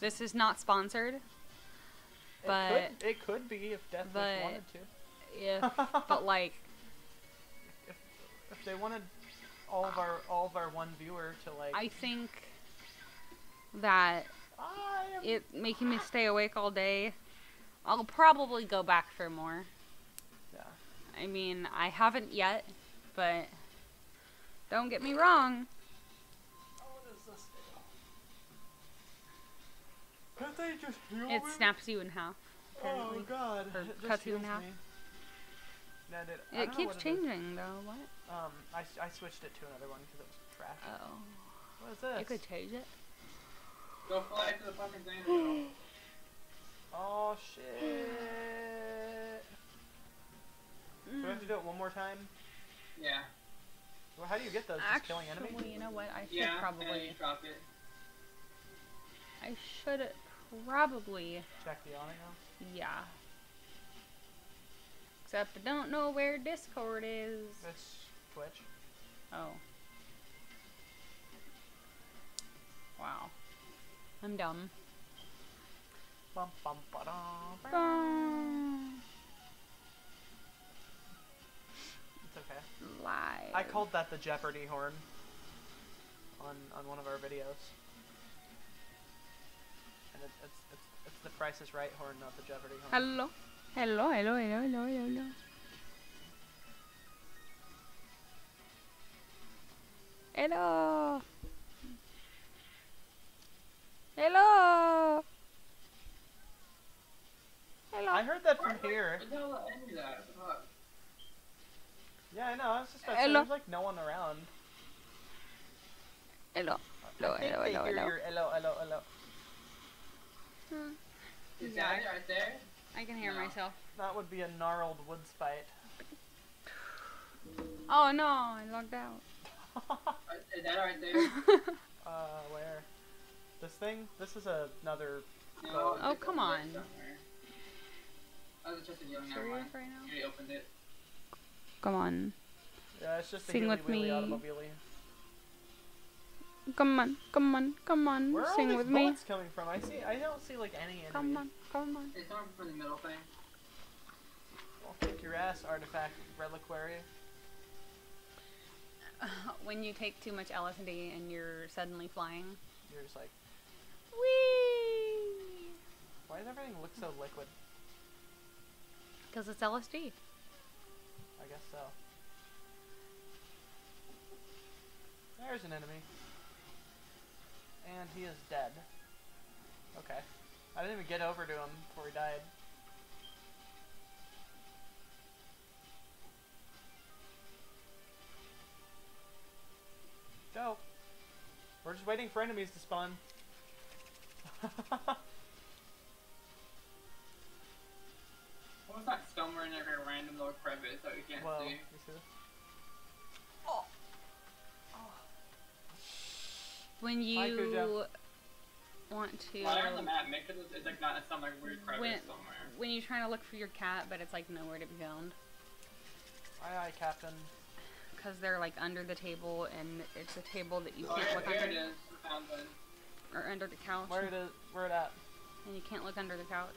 This is not sponsored. But it could be if Death Wish wanted to. Yeah. But like if they wanted all of our one viewer to like I think that it making me stay awake all day, I'll probably go back for more. Yeah. I mean, I haven't yet, but don't get me wrong. Oh, what does this do? Can't they just heal it me? Snaps you in half. Apparently. Oh god. Or it cuts you in half. No, it keeps changing though. What? I switched it to another one because it was trash. Oh. What is this? You could change it. Go fly to the fucking thing. Oh shit. Do I have to do it one more time? Yeah. Well, how do you get those? Just killing enemies? Actually, you know what? I should probably. Yeah, you dropped it. I should probably. Check the audio? Yeah. Except I don't know where Discord is. It's Twitch. Oh. Wow. I'm dumb. Bum, bum, ba-dum, bum. It's okay. Live. I called that the Jeopardy horn on one of our videos. And it's the Price is Right horn, not the Jeopardy horn. Hello. Hello, hello, hello, hello, hello. Hello. Hello. Hello. I heard that from here. Yeah, I know. I was just about to say, there's like no one around. Hello. Hello. Hello. Hello. Hello. Hello. Hello. Hello. Is that right there? I can hear myself. That would be a gnarled wood spite. Oh no! I logged out. Is that right there? Where? This thing? This is another. No, oh, come on. I was just yelling at one. You opened it. Come on. Yeah, it's just a sing with me. Come on, come on, come on. Where are sing all with me. Bullets coming from? I don't see like any enemies. Come on, come on. It's coming from the middle thing. I'll kick your ass, artifact reliquary. When you take too much LSD and you're suddenly flying. You're just like, wee. Why does everything look so liquid? Because it's LSD. I guess so. There's an enemy. And he is dead. Okay. I didn't even get over to him before he died. Go. We're just waiting for enemies to spawn. What was that somewhere in every random little crevice that we can't see? You see this? Oh. Oh. When you want to... Why on the map? Make it it's like not some like weird crevice somewhere. When you're trying to look for your cat, but it's like nowhere to be found. Aye aye, Captain. Because they're like under the table, and it's a table that you can't look under. It is. Or under the couch. Where it is? Where it at? And you can't look under the couch.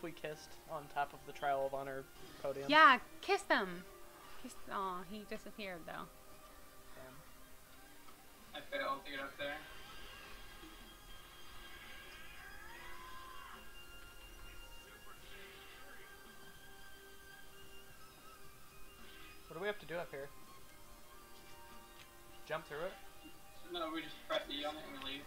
if we kissed on top of the Trial of Honor podium? Yeah, kiss them. Kiss. Aw, oh, he disappeared though. Damn. I failed to get up there. What do we have to do up here? Jump through it? No, we just press E on it and we leave.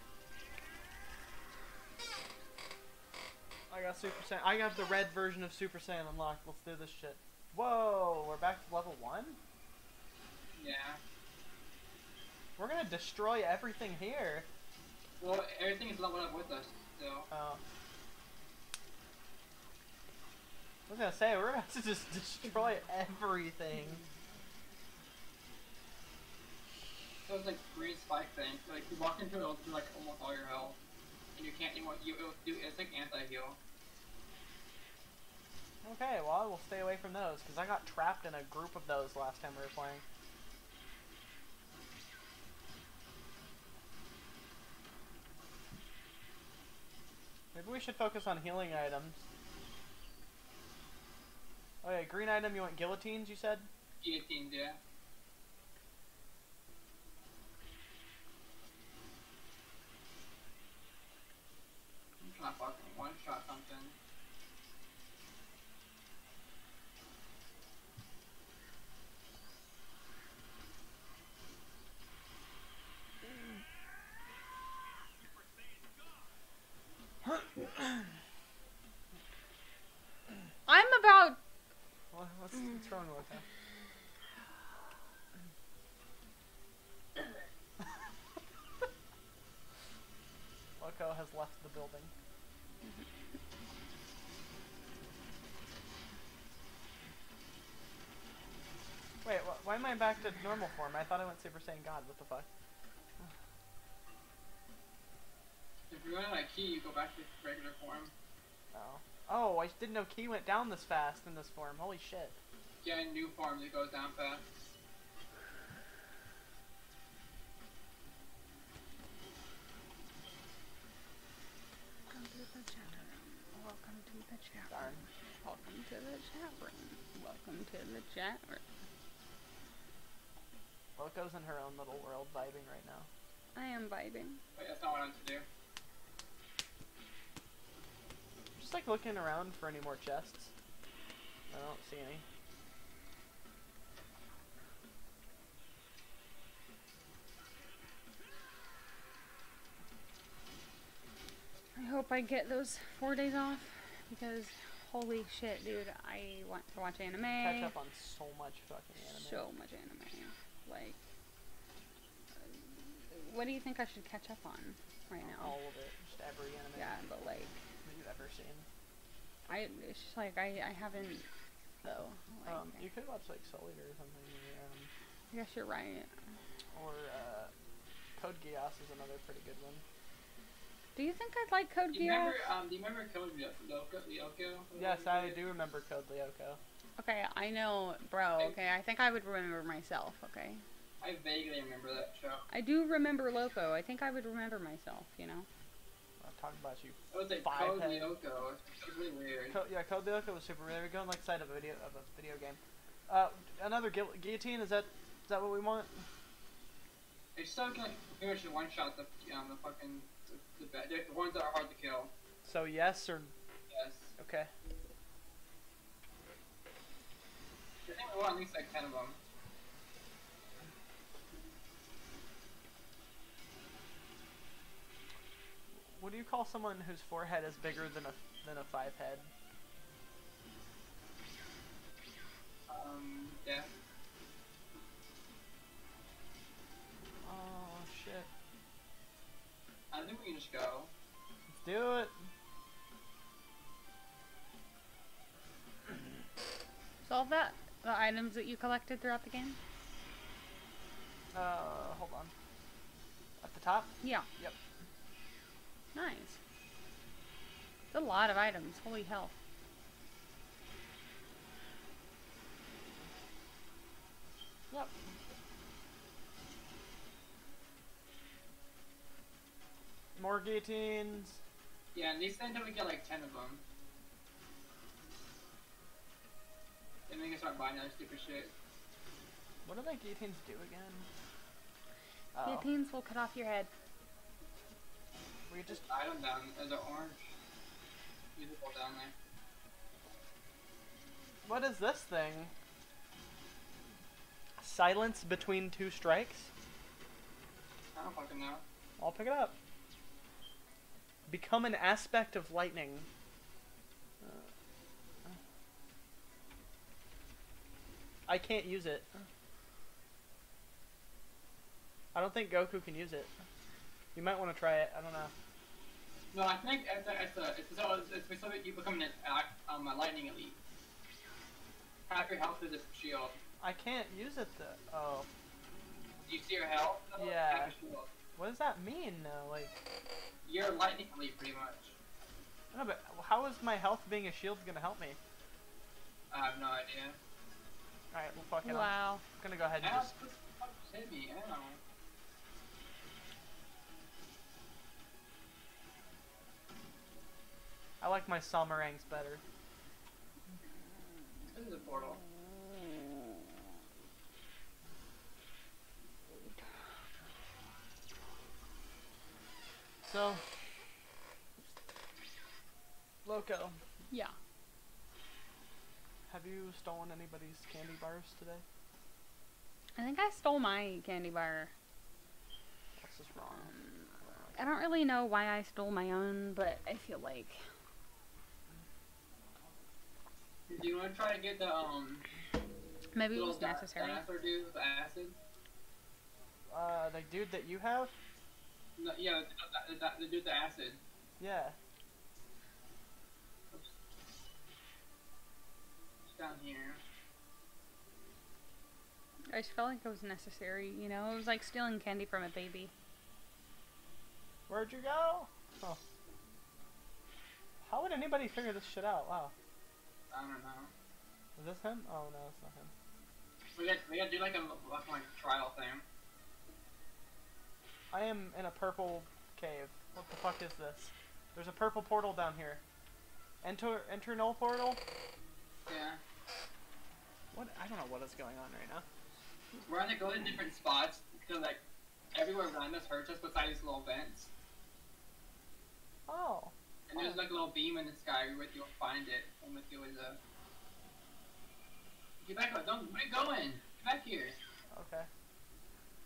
I got Super Saiyan. I got the red version of Super Saiyan unlocked. Let's do this shit. Whoa, we're back to level 1? Yeah. We're gonna destroy everything here. Well, everything is leveled up with us, so. Oh. I was gonna say, we're about to just destroy everything. So it's like green spike thing. So like you walk into it, it'll do like almost all your health. And you can't do what you do, it's like anti-heal. Okay, well I will stay away from those, because I got trapped in a group of those last time we were playing. Maybe we should focus on healing items. Oh yeah, green item, you want guillotines, you said? Guillotines, yeah. I'm not fucking one shot something. I'm about. Well, what's wrong with that? Lyoko has left the building. Wait, why am I back to normal form? I thought I went Super Saiyan God, what the fuck? If you run out of ki, you go back to regular form. Oh. Oh, I didn't know ki went down this fast in this form, holy shit. Yeah, in new forms it goes down fast. Welcome to the chat room. Welcome to the chat room. Lyko's in her own little world vibing right now. I am vibing. Wait, that's not what I meant to do. Just like looking around for any more chests. I don't see any. I hope I get those 4 days off because holy shit, dude, I want to watch anime. Catch up on so much fucking anime. So much anime. Like, what do you think I should catch up on right now? All of it. Just every anime. Yeah, but like. That you've ever seen. It's just like, I haven't, though. Like, you could watch like Soul Eater or something. I guess you're right. Or, Code Geass is another pretty good one. Do you think I'd like Code Geass? Do you remember Code Lyoko? Yes, I do remember Code Lyoko. Okay, I know, bro. Okay, I think I would remember myself, okay? I vaguely remember that show. I do remember Lyoko. I think I would remember myself, you know? I'm talking about you. I would say Code Lyoko. It's really weird. Yeah, Code Lyoko was super weird. We're going like side of a video game. Another guillotine? Is that what we want? It's still kind of pretty much one-shot the fucking... The ones that are hard to kill. So yes or yes. Okay. I think we want at least like 10 of them. What do you call someone whose forehead is bigger than a five head? Yeah. Oh shit. I think we can just go. Let's do it. So all that, the items that you collected throughout the game? Hold on. At the top? Yeah. Yep. Nice. It's a lot of items. Holy hell. Yep. More guillotines. Yeah, and these things we get like 10 of them. start buying other stupid shit. What do the guillotines do again? Oh. Guillotines will cut off your head. We just hide them down as an orange. You just go down there. What is this thing? Silence between two strikes? I don't fucking know. I'll pick it up. Become an aspect of lightning. I can't use it. I don't think Goku can use it. You might want to try it. I don't know. No, I think it's so that you become a lightning elite. Half your health is a shield. I can't use it though. Oh. Do you see your health? No, yeah. What does that mean though? Like. You're a lightning elite, pretty much. No, but how is my health being a shield gonna help me? I have no idea. Alright, well, fuck it. Wow. I'm gonna go ahead and just. Heavy, I don't know. I like my Salmarangs better. This is a portal. So. Lyoko. Yeah. Have you stolen anybody's candy bars today? I think I stole my candy bar. What's this wrong? I don't really know why I stole my own, but I feel like. Do you want to try to get the maybe it was necessary. Dude with acid? The dude that you have? No, yeah, the dude with the acid. Yeah. Down here. I just felt like it was necessary, you know? It was like stealing candy from a baby. Where'd you go? Oh. How would anybody figure this shit out? Wow. I don't know. Is this him? Oh no, it's not him. We gotta do like a trial thing. I am in a purple cave. What the fuck is this? There's a purple portal down here. Enter null portal? Yeah. What? I don't know what is going on right now. We're gonna go to different spots because like everywhere around us hurts us beside these little vents. Oh. And there's like a little beam in the sky. You'll find it. And with you is a. Get back up! Don't. Where are you going? Get back here. Okay.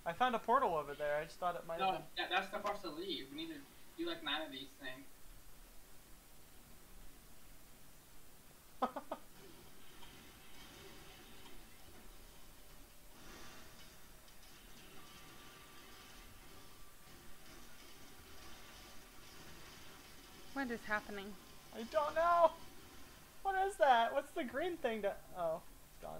I found a portal over there. I just thought it might. No, that's the force to leave. We need to do like 9 of these things. What is happening? I don't know! What is that? What's the green thing to- oh, it's gone.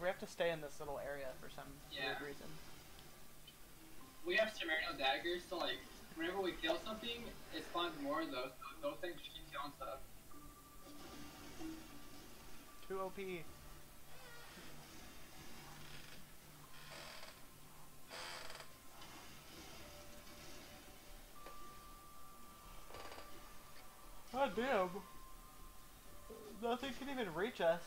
We have to stay in this little area for some weird reason. We have Sumerian daggers, so like, whenever we kill something, it spawns more of those. So those things just keep killing stuff. Too OP. God damn. Nothing can even reach us.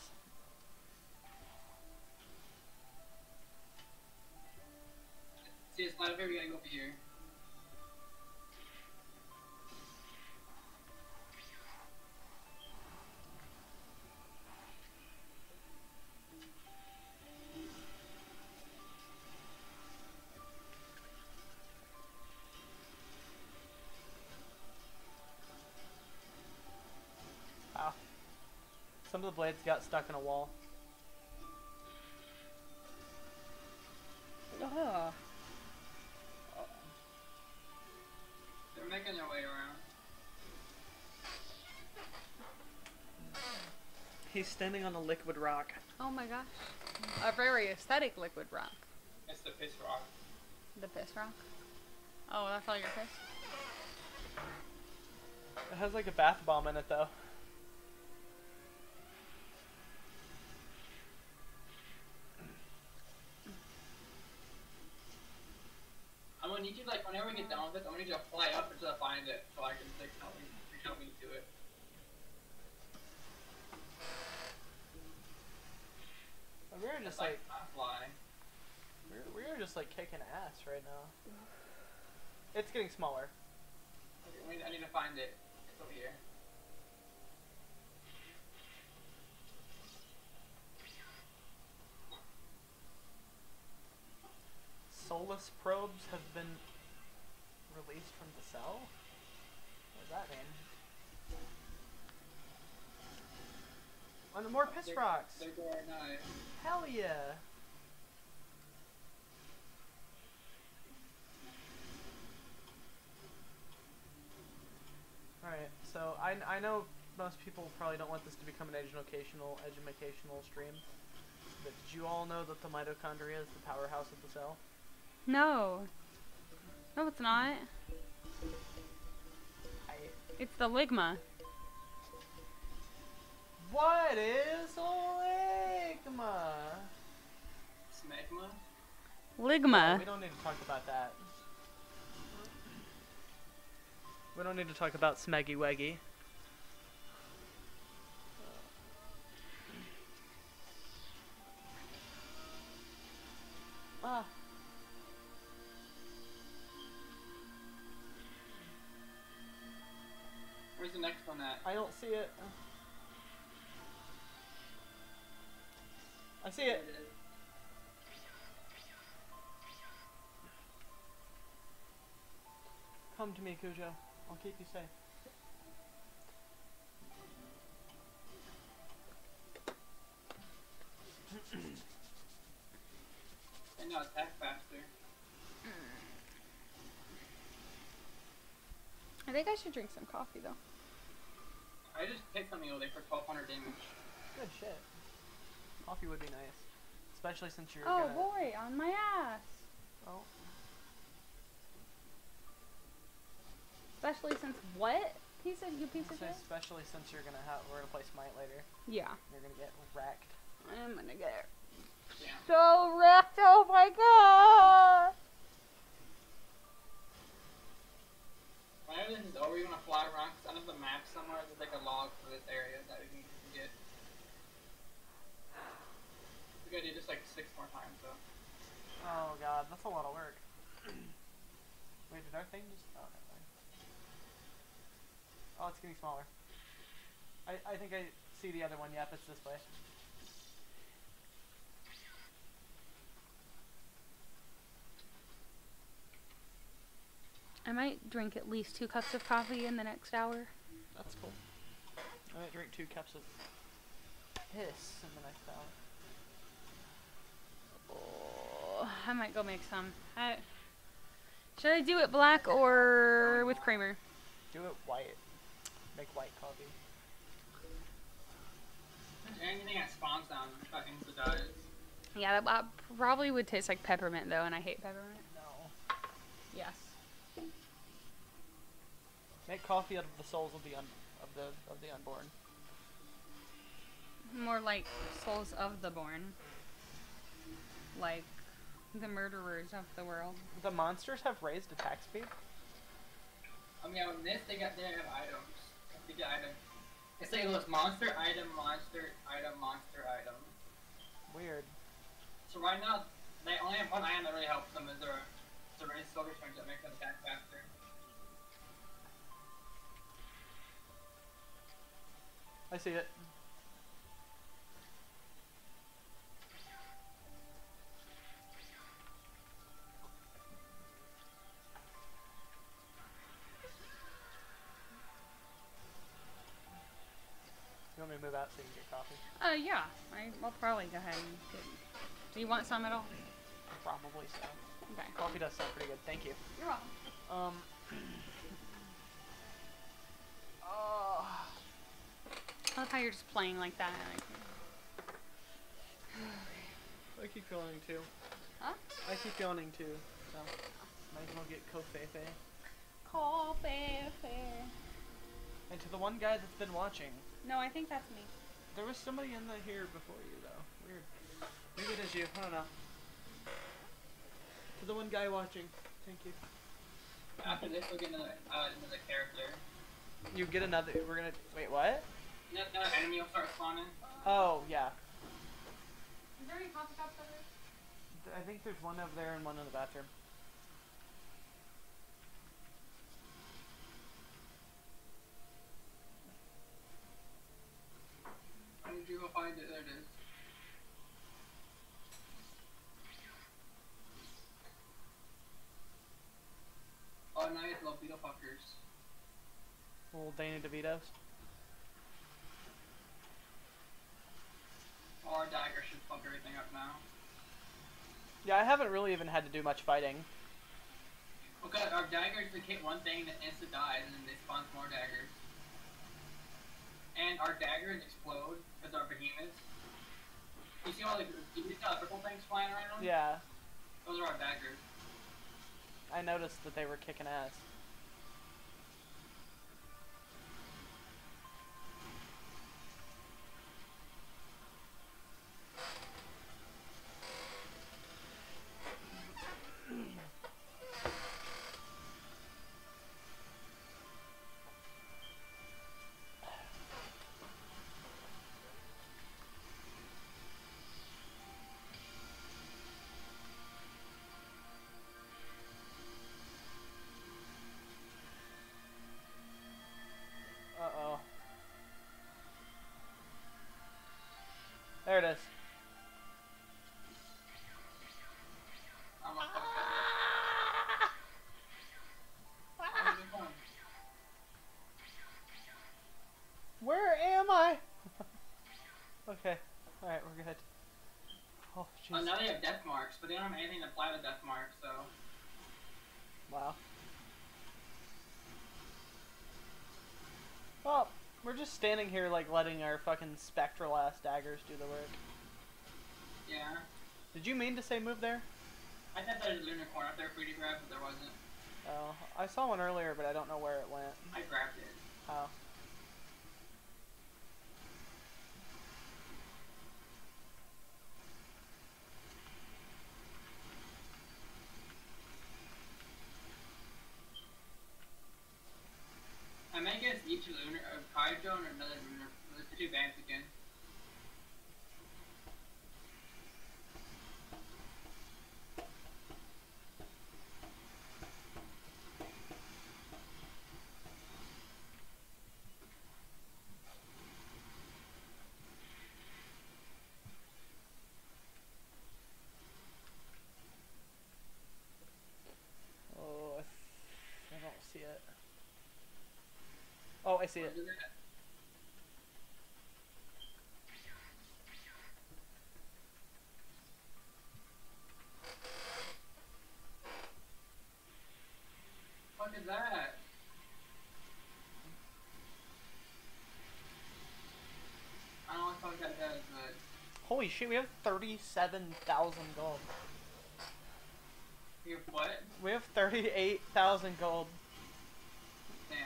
See, it's not over here, we gotta go over here. Some of the blades got stuck in a wall. Oh. They're making their way around. He's standing on a liquid rock. Oh my gosh. A very aesthetic liquid rock. It's the piss rock. The piss rock? Oh, that's all your piss? It has like a bath bomb in it though. I need you to, like, whenever we get done with it, I'm gonna need you to fly up until I find it so I can help me do it. just like we are just like kicking ass right now. It's getting smaller. I need to find it. It's over here. Soulless probes have been released from the cell? What does that mean? On the more piss rocks! They're going nice. Hell yeah! Alright, so I know most people probably don't want this to become an educational stream, but did you all know that the mitochondria is the powerhouse of the cell? No. No, it's not. It's the ligma. What is ligma? Smegma? Ligma. Oh, we don't need to talk about that. We don't need to talk about smeggy weggy. Ah. Where's the next one at? I don't see it. I see it. Come to me, Cujo. I'll keep you safe. I know it's that faster. I think I should drink some coffee though. I just picked something over there for 1200 damage. Good shit. Coffee would be nice. Especially since you're gonna... Oh boy, on my ass! Oh. Especially since what? He said you piece of shit? Especially since you're gonna have... We're gonna play Smite later. Yeah. You're gonna get wrecked. I'm gonna get... Yeah. So wrecked! Oh my god! Whenever this is over, we're gonna fly around, because under the map somewhere, there's like a log for this area that we can get. We're gonna do this like 6 more times, though. So. Oh god, that's a lot of work. Wait, did our thing just... Oh, no, no. Oh, it's getting smaller. I think I see the other one. Yep, it's this way. I might drink at least 2 cups of coffee in the next hour. That's cool. I might drink 2 cups of piss in the next hour. Oh, I might go make some. Should I do it black or with creamer? Do it white. Make white coffee. Anything that spawns down fucking dies. Yeah, that probably would taste like peppermint though, and I hate peppermint. No. Yes. Make coffee out of the souls of the unborn. More like souls of the born. Like the murderers of the world. The monsters have raised attack speed. I mean, on this they have items. They get items. It's like those monster item, monster item, monster item. Weird. So right now they only have one item that really helps them. Is there a raised silver charge that makes them attack faster? I see it. You want me to move out so you can get coffee? Yeah. I'll probably go ahead and get... Do you want some at all? Probably so. Okay. Coffee does sound pretty good. Thank you. You're welcome. Oh... I love how you're just playing like that. I keep yawning too. Huh? I keep yawning too. So might as well get Kofefe. Kofefe. And to the one guy that's been watching. No, I think that's me. There was somebody in here before you though. Weird. Maybe it is you. I don't know. To the one guy watching. Thank you. After this, we'll get another character. You get another. We're gonna wait. What? No, enemy will start spawning. Oh, yeah. Is there any coffee cups up there? I think there's one over there and one in the bathroom. I need to go find it. There it is. Oh, now you have little Vito fuckers. Little Danny DeVitos. Our dagger should fuck everything up now. Yeah, I haven't really even had to do much fighting. Well, God, our daggers hit one thing that insta dies, and then they spawn more daggers. And our daggers explode because our behemoths. You see all the purple things flying around? Yeah. Those are our daggers. I noticed that they were kicking ass. There it is. Where am I? Okay. Alright, we're good. Oh, jeez. Oh, now they have death marks, but they don't have anything to apply to death marks, so... Wow. Oh! We're just standing here, like, letting our fucking spectral-ass daggers do the work. Yeah. Did you mean to say move there? I thought there was a unicorn up there for you to grab, but there wasn't. Oh. I saw one earlier, but I don't know where it went. I grabbed it. Oh. I might guess each lunar, Kaido and another lunar. Let's do bands again. Oh, I don't see it. Oh, I see it. What is that? I don't want to talk about that, but... Holy shit, we have 37,000 gold. We have what? We have 38,000 gold. Damn.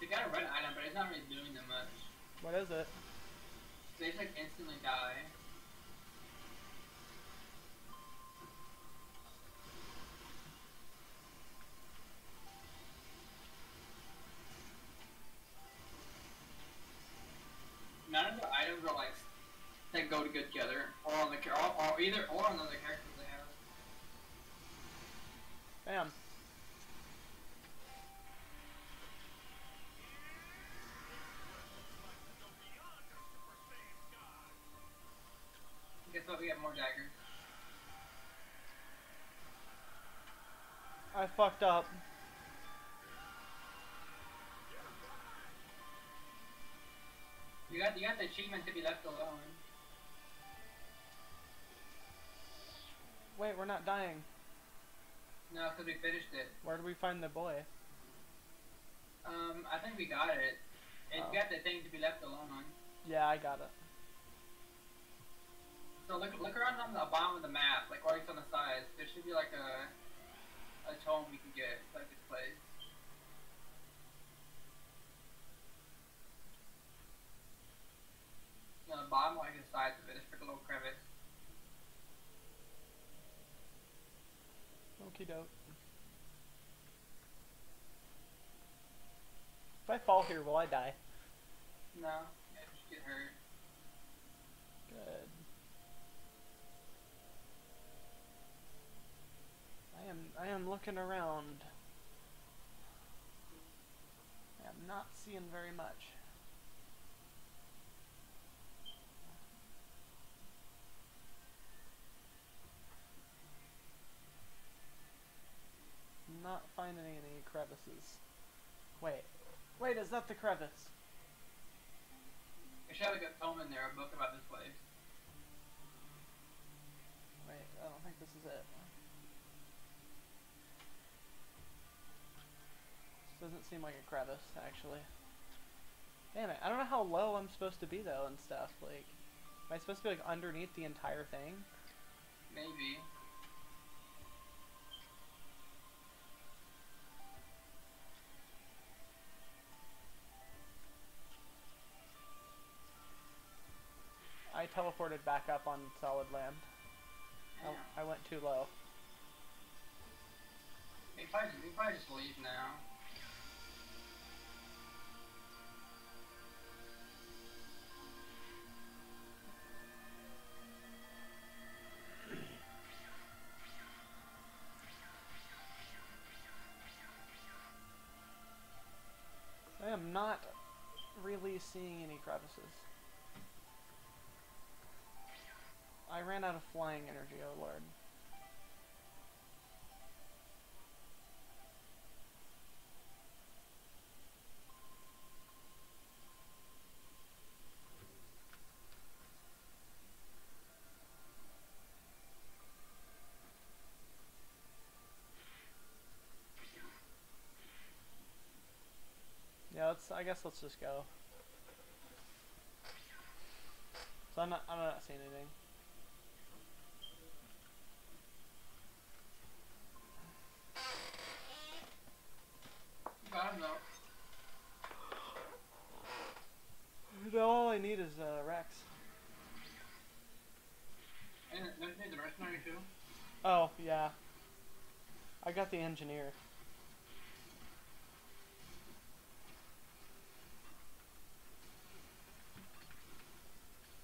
They got a red item, but it's not really doing that much. What is it? They just like instantly die. None of the items are like that go good together, or on the or on the other characters they have. Bam. I thought we had more daggers. I fucked up. You got the achievement to be left alone. Wait, we're not dying. No, because we finished it. Where did we find the boy? I think we got it. It's got the thing to be left alone on. Yeah, I got it. So look around on the bottom of the map, like right on the sides. There should be like a tome we can get, like a place. On the bottom, like the sides of it, it's like a little crevice. Okie doke. If I fall here, will I die? No, I just get hurt. Good. I am looking around. I am not seeing very much. Not finding any crevices. Wait, is that the crevice? I should have a good poem in there, a book about this place. Wait, I don't think this is it. This doesn't seem like a crevice, actually. Damn it, I don't know how low I'm supposed to be, though, and stuff. Like, am I supposed to be, like, underneath the entire thing? Maybe. I teleported back up on solid land. Oh, I went too low. If I just leave now. I am not really seeing any crevices. I ran out of flying energy, oh lord. Yeah, I guess let's just go. So I'm not seeing anything. All I need is Rex. And don't you need the mercenary too? Oh, yeah. I got the engineer.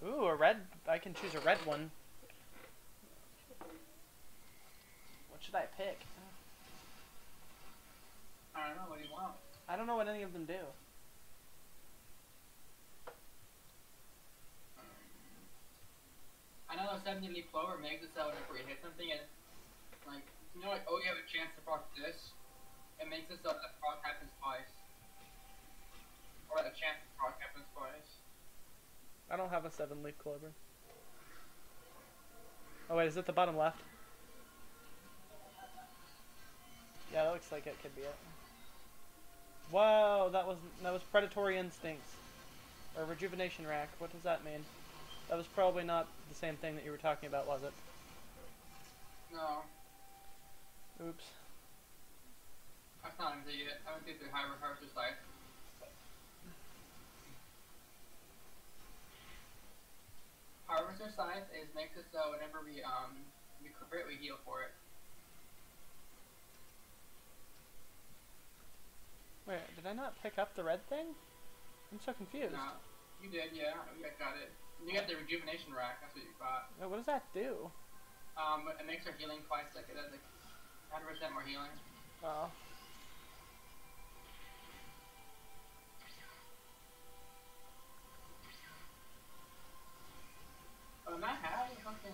Ooh, a red. I can choose a red one. What should I pick? I don't know. What do you want? I don't know what any of them do. I know 70 leaf clover makes it so whenever you hit something and like you know like oh you have a chance to proc this, it makes it so that proc happens twice. Or a chance to proc happens twice. I don't have a 7 leaf clover. Oh wait, is it the bottom left? Yeah, that looks like it could be it. Whoa, that was predatory instincts. Or rejuvenation rack, what does that mean? That was probably not the same thing that you were talking about, was it? No. Oops. That's not empty yet. I don't think they're high rehearsal side. Harvester science is makes it so whenever we crit, we heal for it. Wait, did I not pick up the red thing? I'm so confused. No, you did, yeah. I got it. You got the rejuvenation rack, that's what you bought. Yeah, what does that do? It makes our healing twice, like it does like 100% more healing. Oh. But am I having something?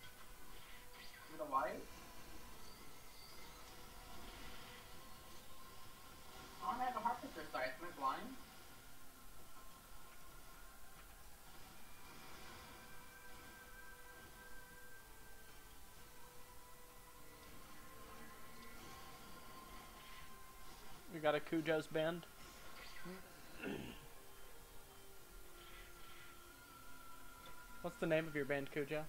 Is it a light? I don't have a harvester sight, am I blind? Got a Cujo's band. What's the name of your band, Cujo?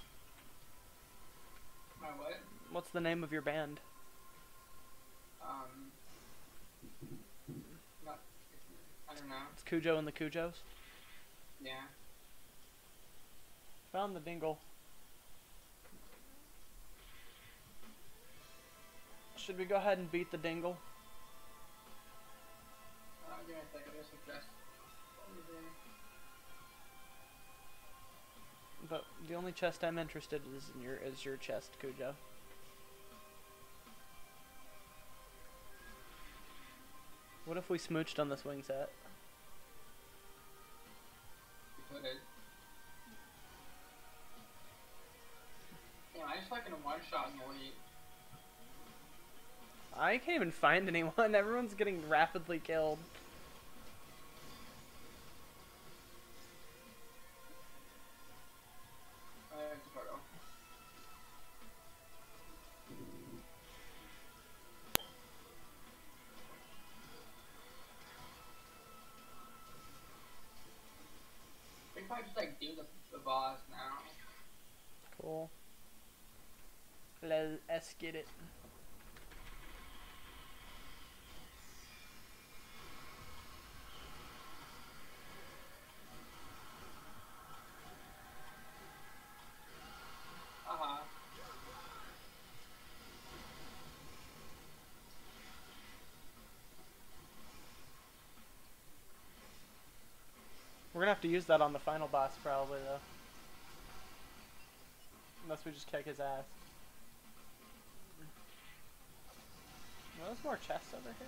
My what? What's the name of your band? I don't know. It's Cujo and the Cujos? Yeah. Found the dingle. Should we go ahead and beat the dingle? But the only chest I'm interested in is your chest, Kuja. What if we smooched on this wingset? Yeah, I just like in a one-shot elite. I can't even find anyone. Everyone's getting rapidly killed. Let's get it. We're gonna have to use that on the final boss probably though. Unless we just kick his ass. Well, there's more chests over here.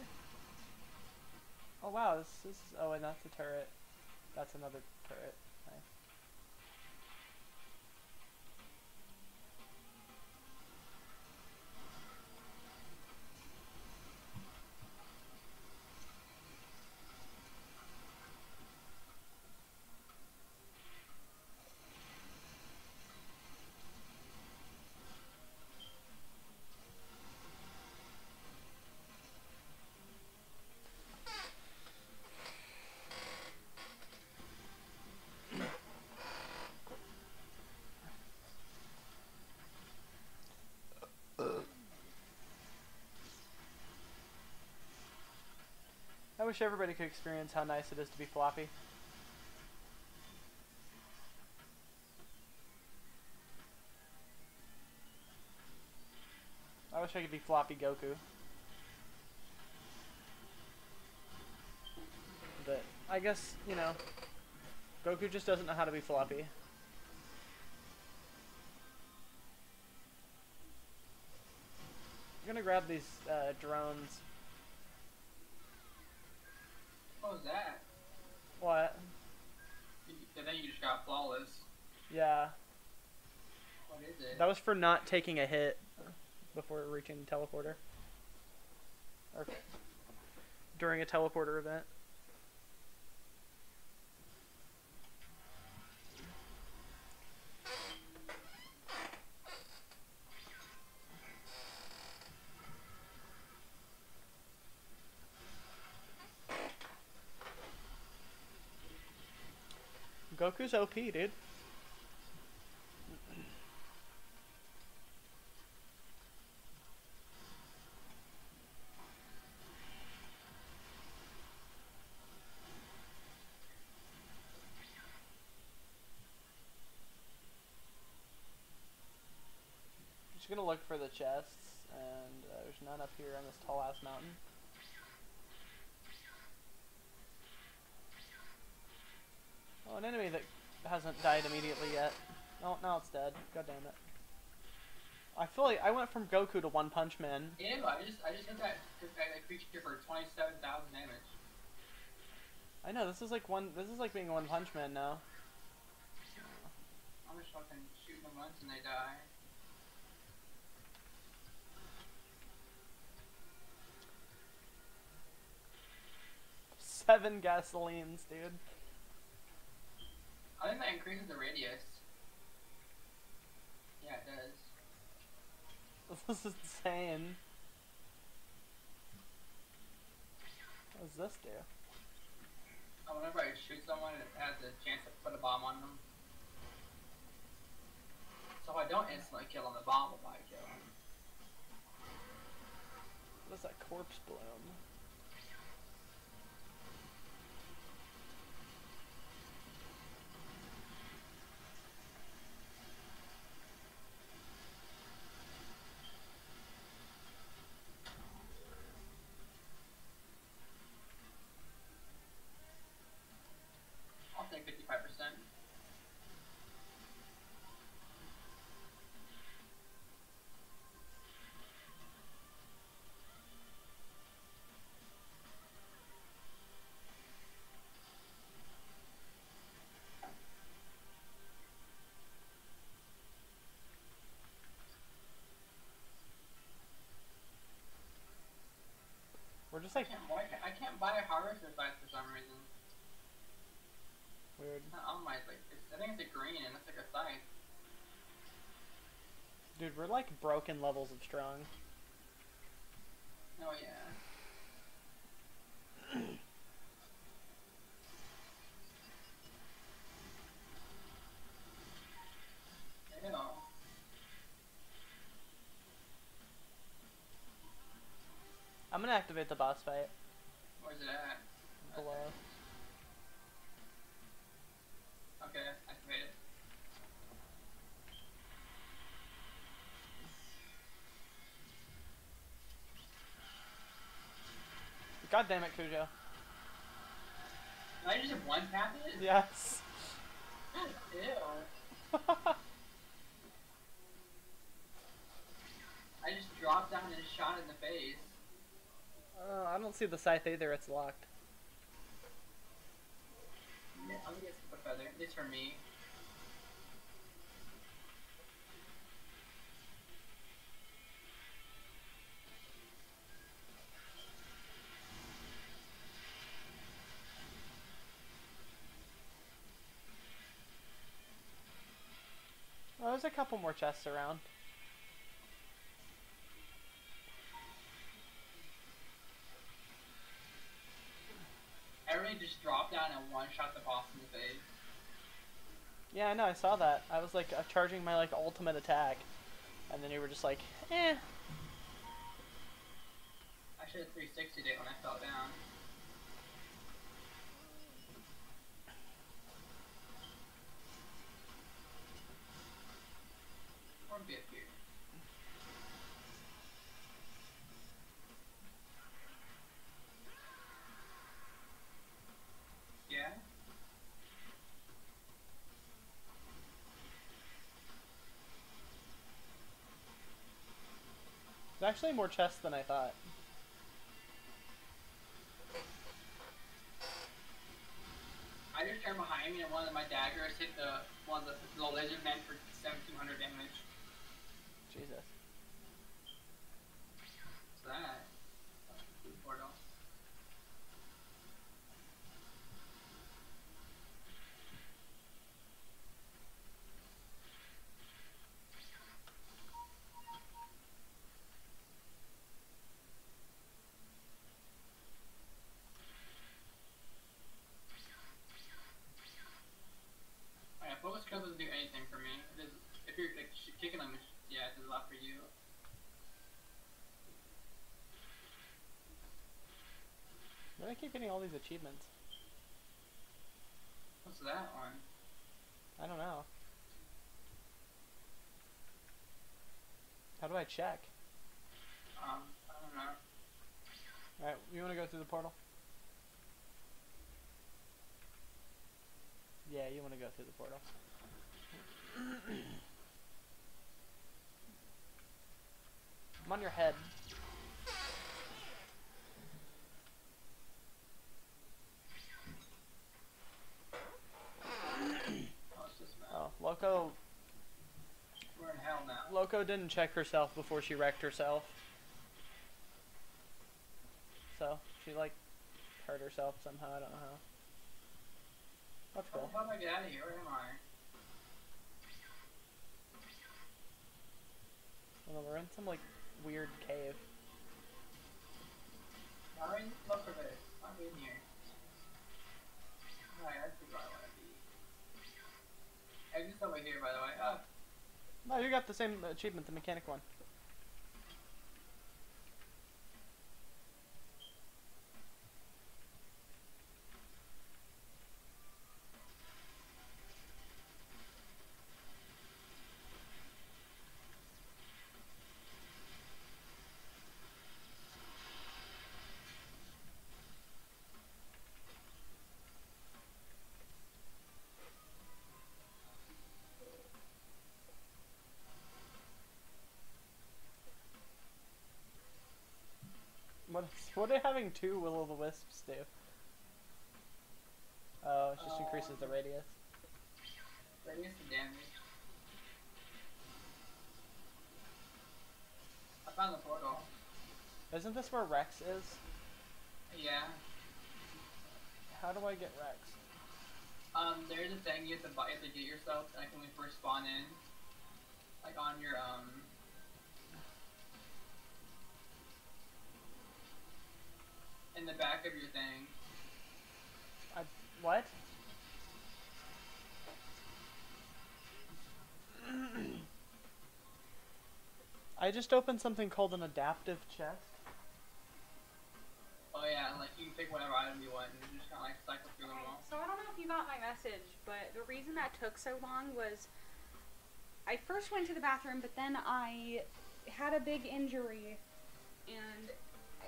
Oh wow, this is... Oh, and that's a turret. That's another turret. Nice. I wish everybody could experience how nice it is to be floppy. I wish I could be floppy Goku. But I guess, you know, Goku just doesn't know how to be floppy. I'm gonna grab these drones. What was that? What? And then you just got flawless. Yeah. What is it? That was for not taking a hit before reaching the teleporter. Or during a teleporter event. Goku's OP, dude. I'm just gonna look for the chests, and there's none up here on this tall ass mountain. Oh, an enemy that hasn't died immediately yet. Oh, now it's dead. God damn it. I feel like I went from Goku to One Punch Man. Yeah, I just hit that creature for 27,000 damage. I know, this is like being One Punch Man now. I'm just fucking shooting them once and they die. Seven gasolines, dude. I think that increases the radius. Yeah, it does. This is insane. What does this do? Oh, whenever I shoot someone, it has a chance to put a bomb on them. So if I don't instantly kill them, the bomb will probably kill them. What's that corpse bloom? it back for some reason. Weird. It's not all my, like, I think it's a green and it's like a scythe. Dude, we're like broken levels of strong. Oh yeah. I'm gonna activate the boss fight. Where's it at? Below. Okay, activate it. God damn it, Cujo. I just have one tap it? Yes. Ew. I just dropped down and shot in the face. Oh, I don't see the scythe either, it's locked. Yeah, I'm gonna get some feather. It's for me. Well, there's a couple more chests around. Everybody just dropped down and one-shot the boss in the face. Yeah, I know, I saw that. I was, like, charging my, like, ultimate attack. And then you were just like, eh. I should have 360'd it when I fell down. Or be up here. Yeah. There's actually more chests than I thought. I just turned behind me and one of my daggers hit the one of the lizard men for 1,700 damage. Jesus. What's that? Portal. It doesn't do anything for me. It is, if you're like kicking them, yeah, it does a lot for you. Why do I keep getting all these achievements? What's that one? I don't know. How do I check? I don't know. Alright, you want to go through the portal? Yeah, you want to go through the portal. I'm on your head. Oh, Loco. We're in hell now. Loco didn't check herself before she wrecked herself. So, she like hurt herself somehow, I don't know how. That's cool. How do I get out of here? Where am I? Well, we're in some like weird cave. I'm in the look of it. I'm in here. Alright, that's where I want to be. I'm just over here, by the way. Oh. No, you got the same achievement, the mechanic one. What are having two will-o'-the-wisps do? Oh, it just increases the radius. Radius of damage. I found the portal. Isn't this where Rex is? Yeah. How do I get Rex? There's a thing you have to buy, you have to get yourself, like when we first spawn in, like on your in the back of your thing. What? I just opened something called an adaptive chest. Oh yeah, like you can pick whatever item you want and you just kind of like cycle through them all. So I don't know if you got my message, but the reason that took so long was I first went to the bathroom, but then I had a big injury, and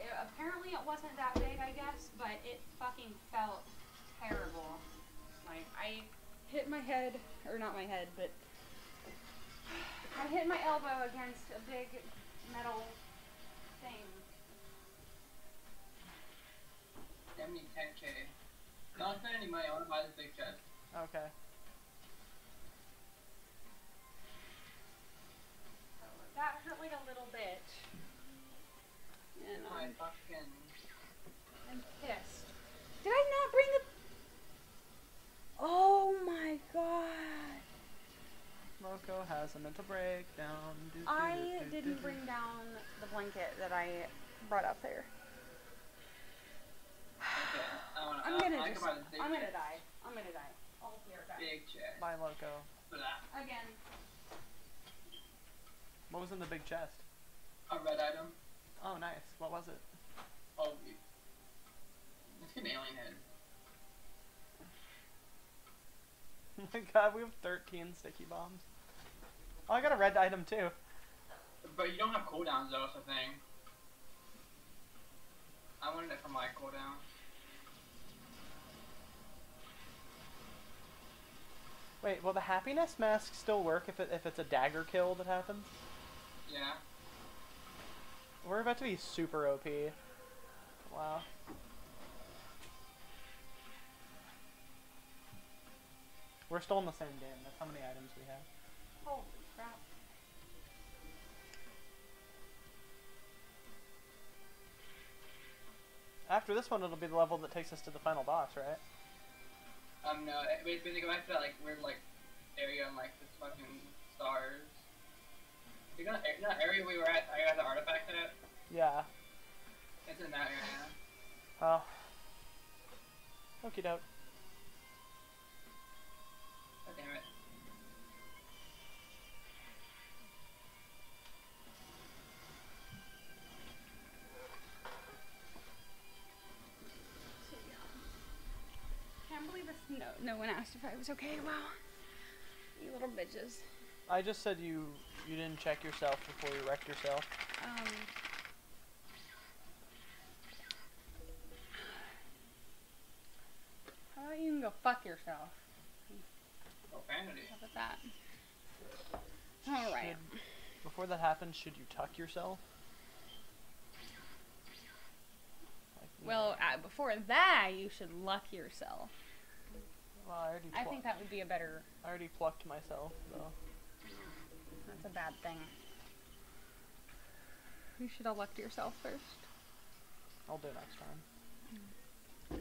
apparently it wasn't that big, I guess, but it fucking felt terrible. Like, I hit my head, or not my head, but I hit my elbow against a big metal thing. 70K. No, I spent any money. I want to buy this big chest. Okay. So that hurt like a little bit. And I fucking... I'm pissed. Did I not bring the... Oh my god. Marco has a mental breakdown. I didn't bring down the blanket that I brought up there. Okay, I'm gonna die. I'm gonna die. I'll be right back. Big chest. Bye, Loco. Blah. Again. What was in the big chest? A red item. Oh, nice. What was it? Oh, it's an alien head. Oh my god, we have 13 sticky bombs. Oh, I got a red item too. But you don't have cooldowns though, that's the thing. I wanted it for my cooldown. Wait, will the happiness mask still work if it's a dagger kill that happens? Yeah. We're about to be super OP. Wow. We're still in the same game. That's how many items we have. Holy crap. After this one, it'll be the level that takes us to the final boss, right? No. It's going to go back to that, like, weird, like, area and, like, this fucking stars. You know that area we were at? I got the artifact in it? Yeah. It's in that area. Oh. Okie doke. Oh, damn it. I can't believe this. No one asked if I was okay. Wow. You little bitches. I just said you didn't check yourself before you wrecked yourself. How about you can go fuck yourself? Oh, vanity. How about that? Alright. Before that happens, should you tuck yourself? Well, before that, you should luck yourself. Well, I think that would be a better... I already plucked myself, though. That's a bad thing. You should have lucked yourself first. I'll do it next time.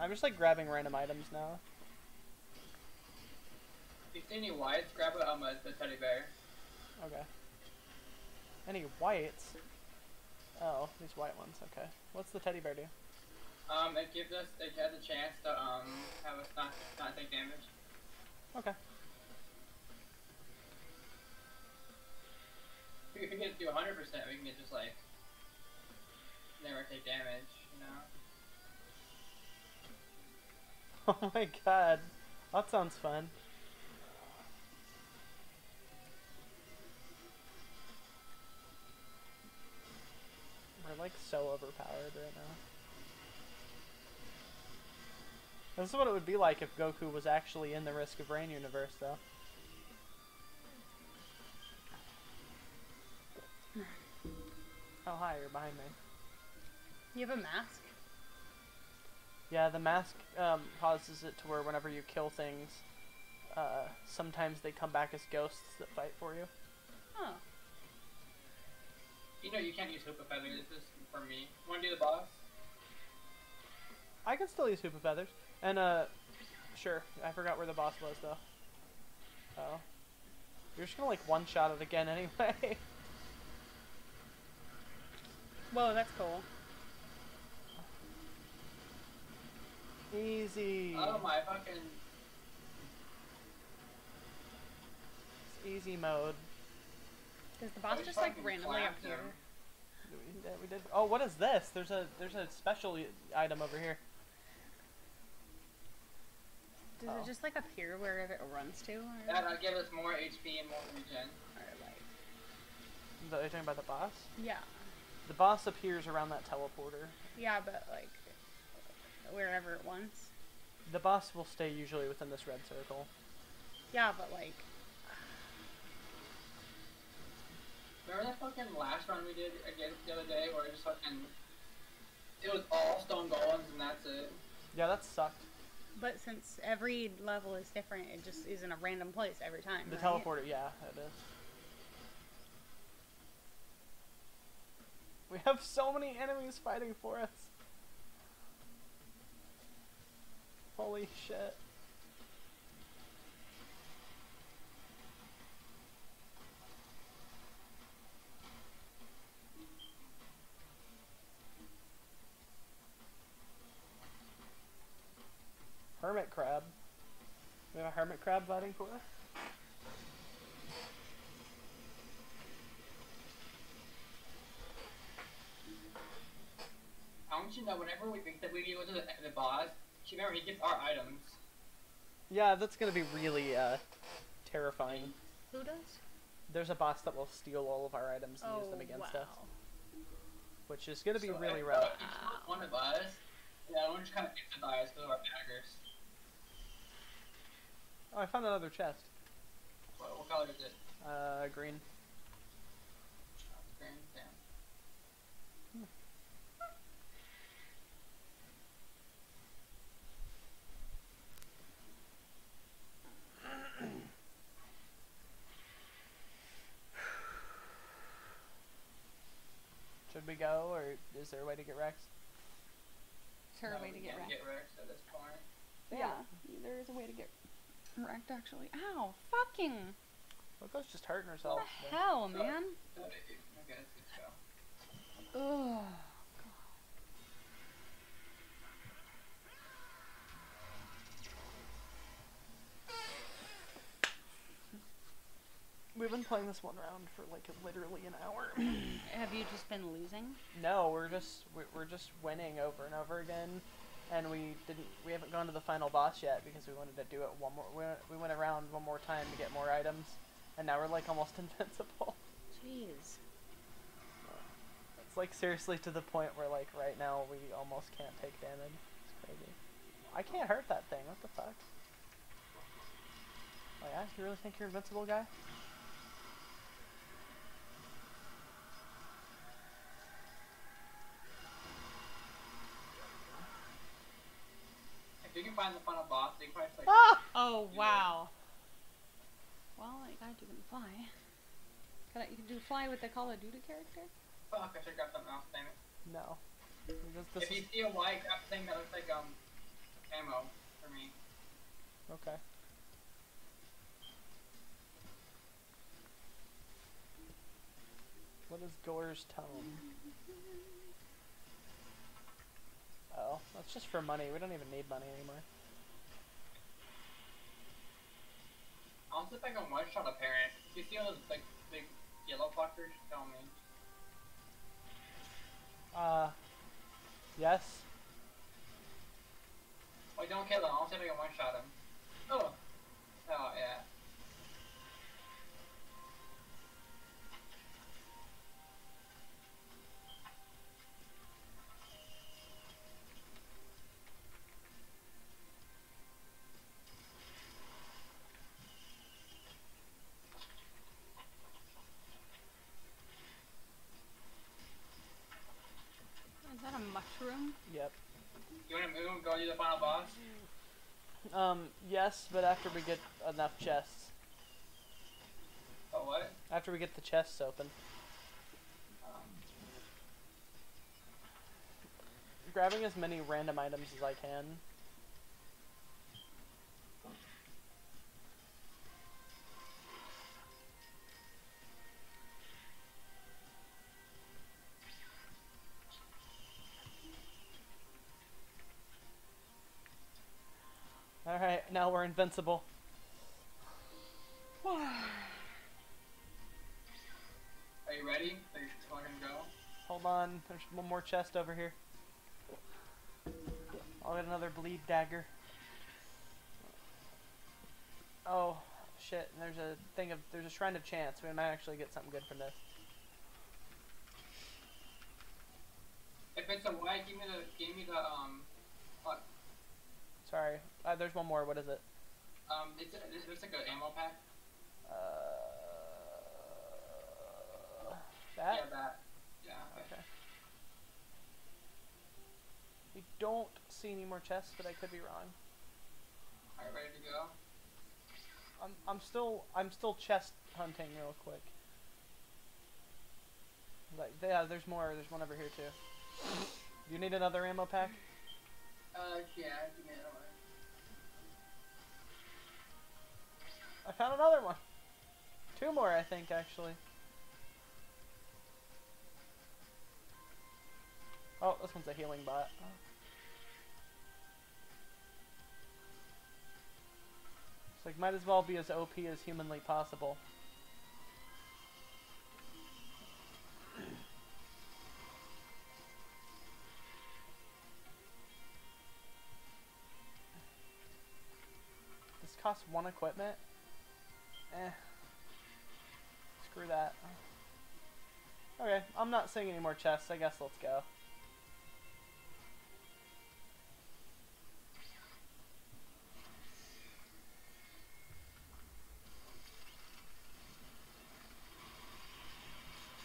I'm just, like, grabbing random items now. If you see any whites, grab a teddy bear. Okay. Any whites? Oh, these white ones, okay. What's the teddy bear do? It has a chance to, have us not take damage. Okay. If we get it to 100%, we can get just, like, never take damage, you know? Oh my god. That sounds fun. We're like so overpowered right now. This is what it would be like if Goku was actually in the Risk of Rain universe, though. Oh, hi, you're behind me. You have a mask? Yeah, the mask causes it to where whenever you kill things, sometimes they come back as ghosts that fight for you. Oh. You know you can't use hoop feather. This is for me. Want to do the boss? I can still use Hoop of Feathers. And, sure. I forgot where the boss was, though. Oh. You're just gonna, like, one-shot it again anyway. Whoa, that's cool. Easy. Oh my fucking... It's easy mode. Does the boss just, like, randomly appear? We did. Oh, what is this? There's a special item over here. Does it just, like, appear wherever it runs to? Or? That'll give us more HP and more regen. Or, like... Are you talking about the boss? Yeah. The boss appears around that teleporter. Yeah, but, like, wherever it wants. The boss will stay usually within this red circle. Yeah, but, like... Remember that fucking last run we did again the other day where it just fucking... It was all stone golems and that's it. Yeah, that sucked. But since every level is different, it just is in a random place every time. The right? Teleporter, yeah, it is. We have so many enemies fighting for us. Holy shit. Hermit crab. We have a hermit crab fighting for us? I want you to know, whenever we think that we go to the boss, remember he gets our items. Yeah, that's gonna be really terrifying. Who does? There's a boss that will steal all of our items and use them against us. Which is gonna be really rough. Each one of us. Yeah, we're just kind of improvised with our daggers. Oh, I found another chest. What color is it? Green. Green, damn. Yeah. Should we go, or is there a way to get Rex? Sure, no, way to get wrecked at this point. Yeah, there is a way to get wrecked actually. Ow, fucking! Loco's just hurting herself. What the hell, man? Okay, let's go. Ugh. We've been playing this one round for like literally an hour. Have you just been losing? No, we're just winning over and over again, and we haven't gone to the final boss yet because we wanted to do it one more. We went around one more time to get more items, and now we're like almost invincible. Jeez. It's like seriously to the point where like right now we almost can't take damage. It's crazy. I can't hurt that thing. What the fuck? Oh yeah, you really think you're invincible, guy? If you can find the final boss, they can probably play. Oh wow. Know. Well, I gotta do the fly. You can do fly with the Call of Duty character? Fuck, I should grab something else, damn it. No. If you see a white thing that looks like ammo for me. Okay. What is Gore's tome? Oh, that's just for money. We don't even need money anymore. I'll see if I can one-shot a parent. Do you see all those like, big yellow fuckers? Tell me. Yes. Wait, don't kill them. I'll see if I can one-shot them. Oh. Oh, yeah. Mushroom? Yep. You want to move and go to the final boss? Yes, but after we get enough chests. Oh, what? After we get the chests open. grabbing as many random items as I can. Alright, now we're invincible. Are you ready? Are you fucking go? Hold on, there's one more chest over here. I'll get another bleed dagger. Oh, shit, there's a thing of, there's a shrine of chance. We might actually get something good from this. If it's a Y, give me the fuck. Sorry, there's one more, what is it? It's like an ammo pack. That? Yeah, that. Yeah. Okay. We don't see any more chests, but I could be wrong. Are you ready to go? I'm still chest hunting real quick. Like, yeah, there's more. There's one over here too. Do you need another ammo pack? Yeah, give me another one. I found another one. Two more, I think, actually. Oh, this one's a healing bot. Oh. It's like, might as well be as OP as humanly possible. This costs one equipment? Eh. Screw that. Okay, I'm not seeing any more chests. I guess let's go.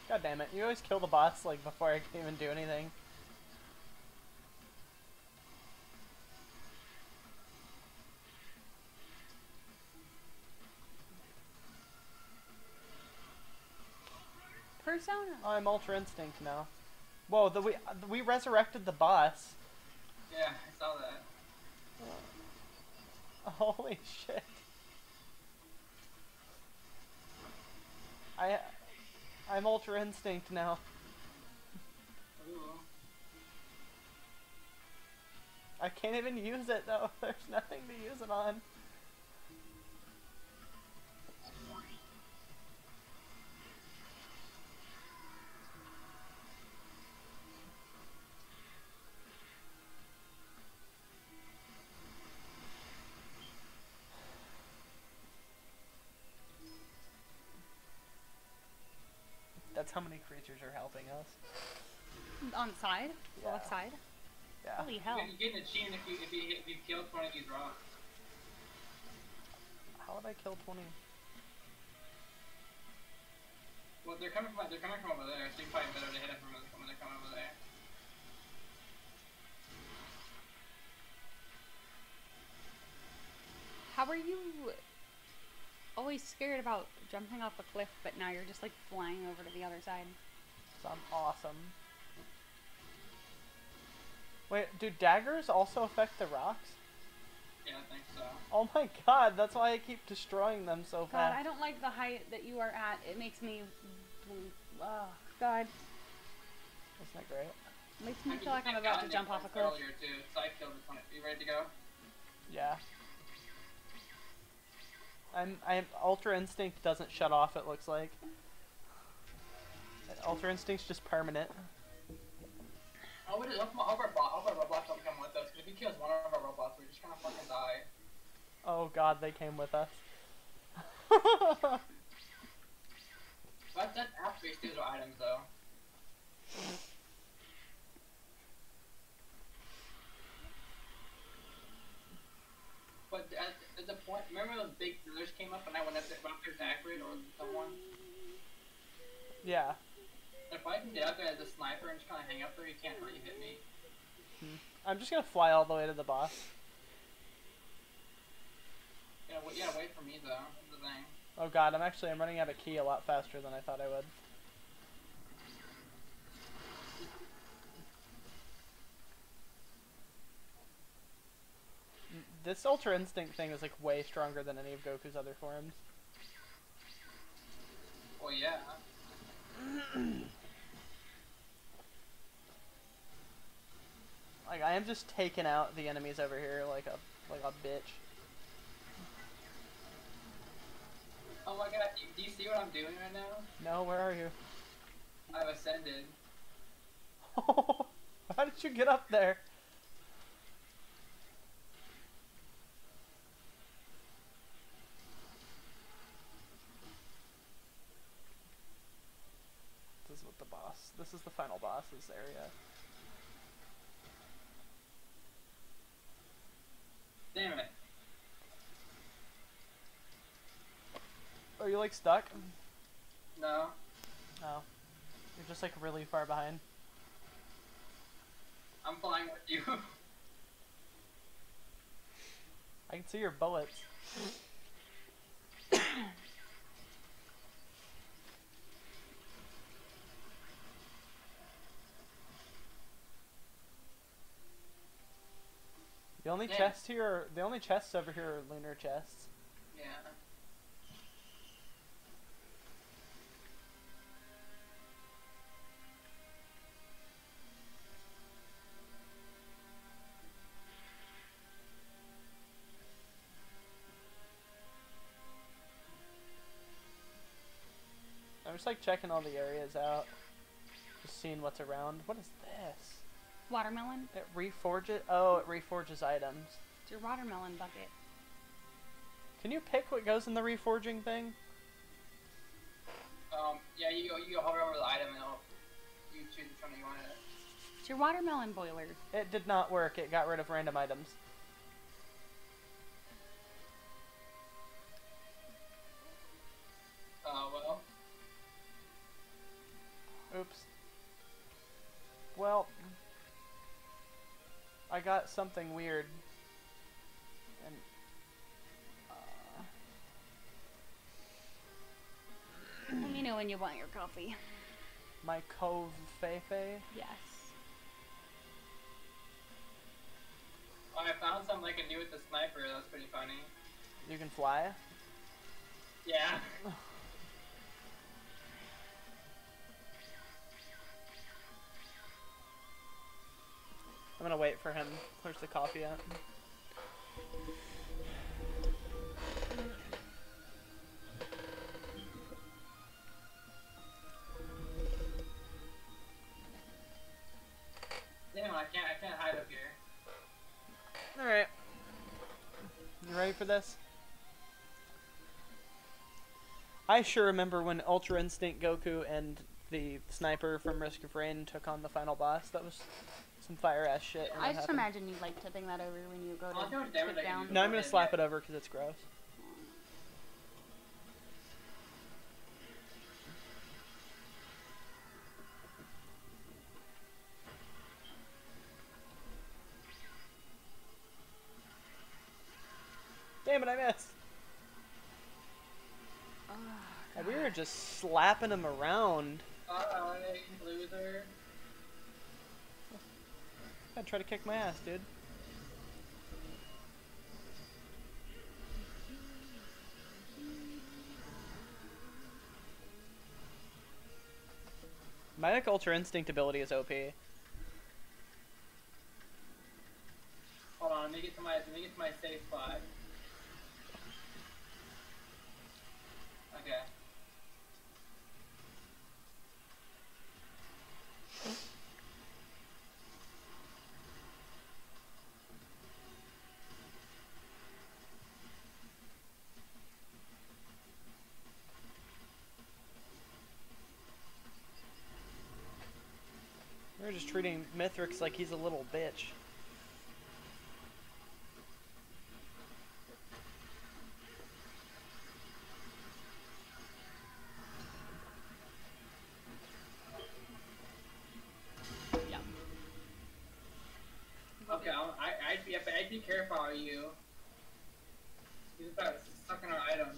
God damn it, you always kill the boss like before I can even do anything. Persona. I'm Ultra Instinct now. Whoa, we resurrected the boss. Yeah, I saw that. Holy shit. I'm Ultra Instinct now. Ooh. I can't even use it though. There's nothing to use it on. That's how many creatures are helping us. On the side? Yeah. Left side? Yeah. Holy hell. You're getting a cheat if you kill 20 of these rocks. How would I kill 20? Well, they're coming from over there, so you probably better to hit it from when they're coming over there. How are you always scared about jumping off a cliff, but now you're just like flying over to the other side? So I'm awesome. Wait, do daggers also affect the rocks? Yeah, I think so. Oh my god, that's why I keep destroying them so fast. God, I don't like the height that you are at. It makes me... Oh, god. That's not great. It makes me feel like I'm about to jump off a cliff. Earlier too, so I killed the 20. Are you ready to go? Yeah. Ultra Instinct doesn't shut off, it looks like. Ultra Instinct's just permanent. I would love our robots don't come with us, because if he kills one of our robots, we're just gonna fucking die. Oh god, they came with us. That's actually these are items, though. But at the point, remember those big pillars came up and I went after Zachary or someone? Yeah. If I can get up there as a sniper and just kind of hang up there, you can't really hit me. I'm just going to fly all the way to the boss. Yeah, wait for me though. That's the thing. Oh god, I'm running out of key a lot faster than I thought I would. this Ultra Instinct thing is like way stronger than any of Goku's other forms. Oh yeah. Like I am just taking out the enemies over here like a bitch. Oh my god, do you see what I'm doing right now? No, where are you? I've ascended. How did you get up there? This is what the boss, this is the final boss's area. Damn it. Are you like stuck? No. Oh. You're just like really far behind. I'm flying with you. I can see your bullets. The only chests here, the only chests over here are lunar chests. Yeah. I'm just like checking all the areas out, just seeing what's around. What is this? Watermelon. It reforges. Oh, it reforges items. It's your watermelon bucket. Can you pick what goes in the reforging thing? Yeah, you hover over the item and you choose which one you want. It's your watermelon boiler. It did not work. It got rid of random items. Well. Oops. Well, I got something weird. And, Let me know when you want your coffee. My cove fefe? Yes. Well, I found something I can do with the sniper. That's pretty funny. You can fly? Yeah. I'm gonna wait for him. Where's the coffee at? Damn, I can't hide up here. All right. You ready for this? I sure remember when Ultra Instinct Goku and the sniper from Risk of Rain took on the final boss. That was some fire-ass shit. I just imagine you, like, tipping that over when you go to tip down. No, I'm gonna slap it over because it's gross. Damn it, I missed! Oh, and we were just slapping him around. Uh-oh, loser. I'd try to kick my ass, dude. My like, Ultra Instinct ability is OP. Hold on, let me get to my safe spot. Okay. We're just treating Mithrix like he's a little bitch. Yeah. Okay, I'd be careful of you. He's about sucking our items.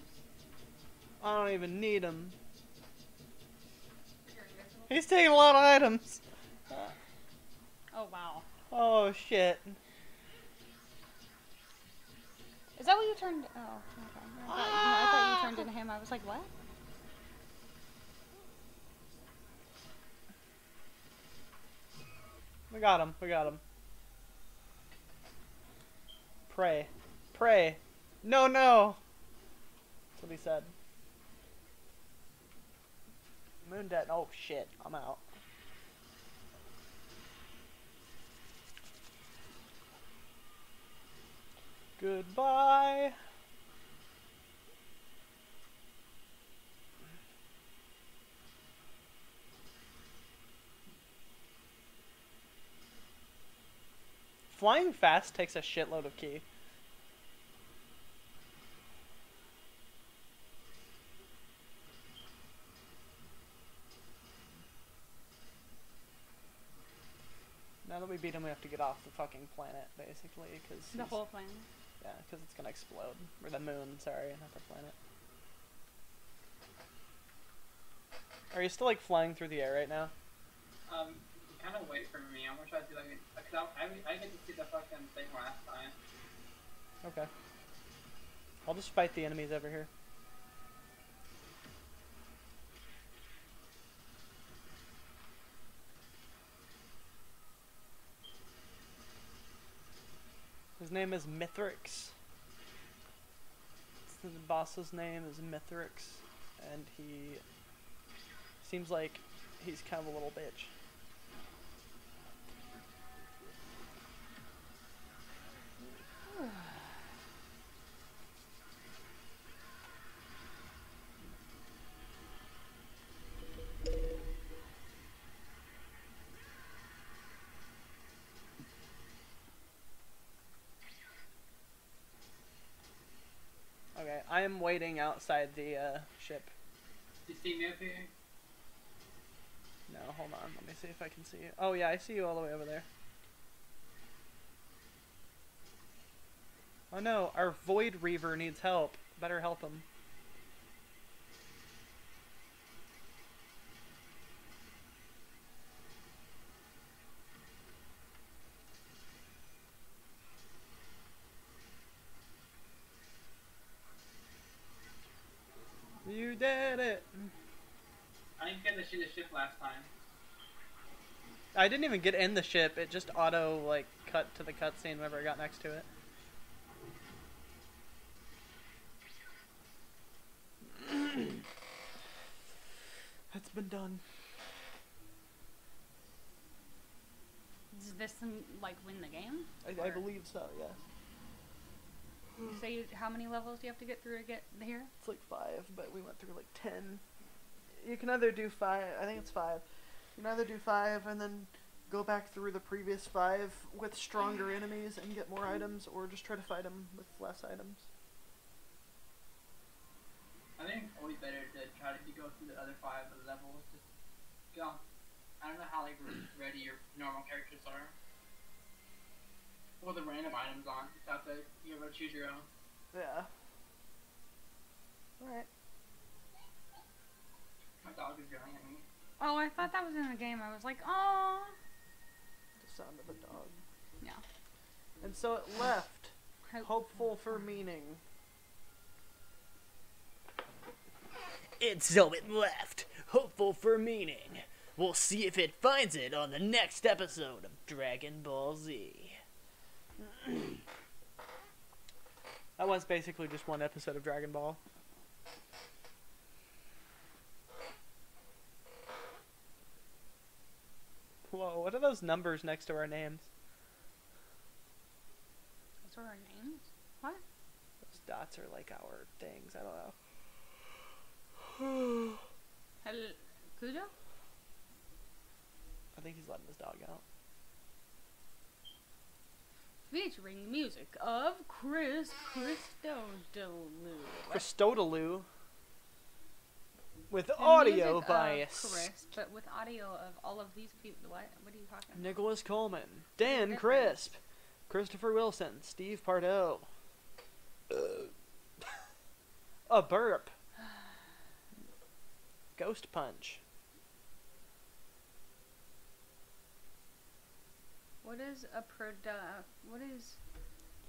I don't even need them. He's taking a lot of items. Oh wow. Oh shit. that what you turned? Oh, okay. I thought you turned into him. I was like, what? We got him. We got him. Pray. Pray. No, no. That's what he said. Moon dead. Oh, shit. I'm out. Goodbye. Flying fast takes a shitload of ki. Now that we beat him, we have to get off the fucking planet, basically, because the whole planet. Yeah, because it's gonna explode. Or the moon, sorry, not the planet. Are you still like flying through the air right now? Kind of wait for me. I'm gonna try to do like because I get to see the fucking thing last time. Okay. I'll just fight the enemies over here. His name is Mithrix. The boss's name is Mithrix, and he seems like he's kind of a little bitch. Okay, I am waiting outside the ship. Do you see me up here? No, hold on. Let me see if I can see you. Oh yeah, I see you all the way over there. Oh no, our Void Reaver needs help. Better help him. You did it! I didn't get in the ship last time. I didn't even get in the ship, it just auto, like, cut to the cutscene whenever I got next to it. That's been done. Does this like win the game? I believe so. Yes. Yeah. You say how many levels do you have to get through to get here? It's like 5, but we went through like 10. You can either do 5. I think it's 5. You can either do 5 and then go back through the previous 5 with stronger enemies and get more items, or just try to fight them with less items. I think it's always better to try to go through the other 5 levels. Just go. I don't know how like ready your normal characters are. Or the random items on. You have to choose your own. Yeah. Alright. My dog is yelling at me. Oh, I thought that was in the game. I was like, aww. The sound of a dog. Yeah. And so it left. Hopeful for meaning. And so it left, hopeful for meaning. We'll see if it finds it on the next episode of Dragon Ball Z. That was basically just one episode of Dragon Ball. Whoa, what are those numbers next to our names? Those are our names? What? Those dots are like our things, I don't know. Kudo? I think he's letting his dog out. Featuring music of Chris Christodoulou. Christodoulou. With audio by Chris, but with audio of all of these people. What are you talking about? Nicholas Coleman, Dan Crisp, Christopher Wilson, Steve Pardo. A burp. Ghost Punch. What is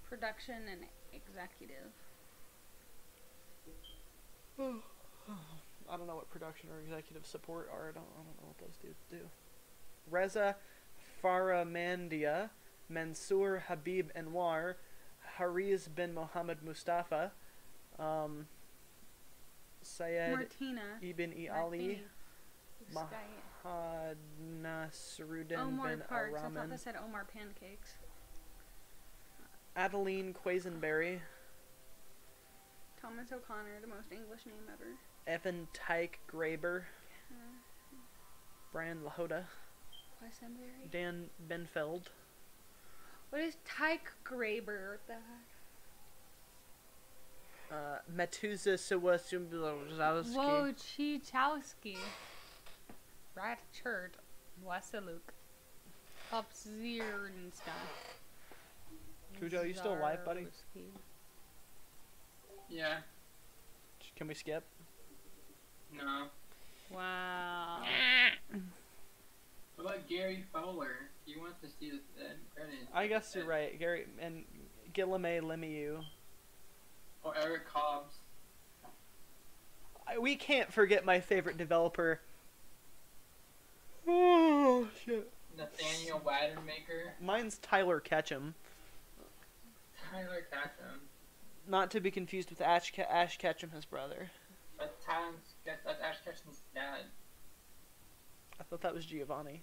production and executive. I don't know what production or executive support are. I don't know what those dudes do. Reza Faramandia, Mansour Habib Anwar, Hariz bin Mohammed Mustafa, Sayed Martina, Ibn E. Ali, Mahad Nasruddin Omar bin Parks. Araman. I thought they said Omar Pancakes. Adeline Quasenberry. Thomas O'Connor, the most English name ever. Evan Tyke Graber. Brian Lahoda. Quasenberry. Dan Benfeld. What is Tyke Graber? What the heck? Matuza Sawasumblowski. Whoa, Chichowski. Rat Chert. Wasaluk. Upzeer and stuff. Cujo, you still alive, buddy? Yeah. Can we skip? No. Wow. What about Gary Fowler? He wants to see the credits. I guess you're right. Gary and Guillemay Lemieux. Or Eric Cobbs. We can't forget my favorite developer. Oh, shit. Nathaniel Widenmaker. Mine's Tyler Ketchum. Tyler Ketchum. Not to be confused with Ash Ketchum, his brother. That's Ash Ketchum's dad. I thought that was Giovanni.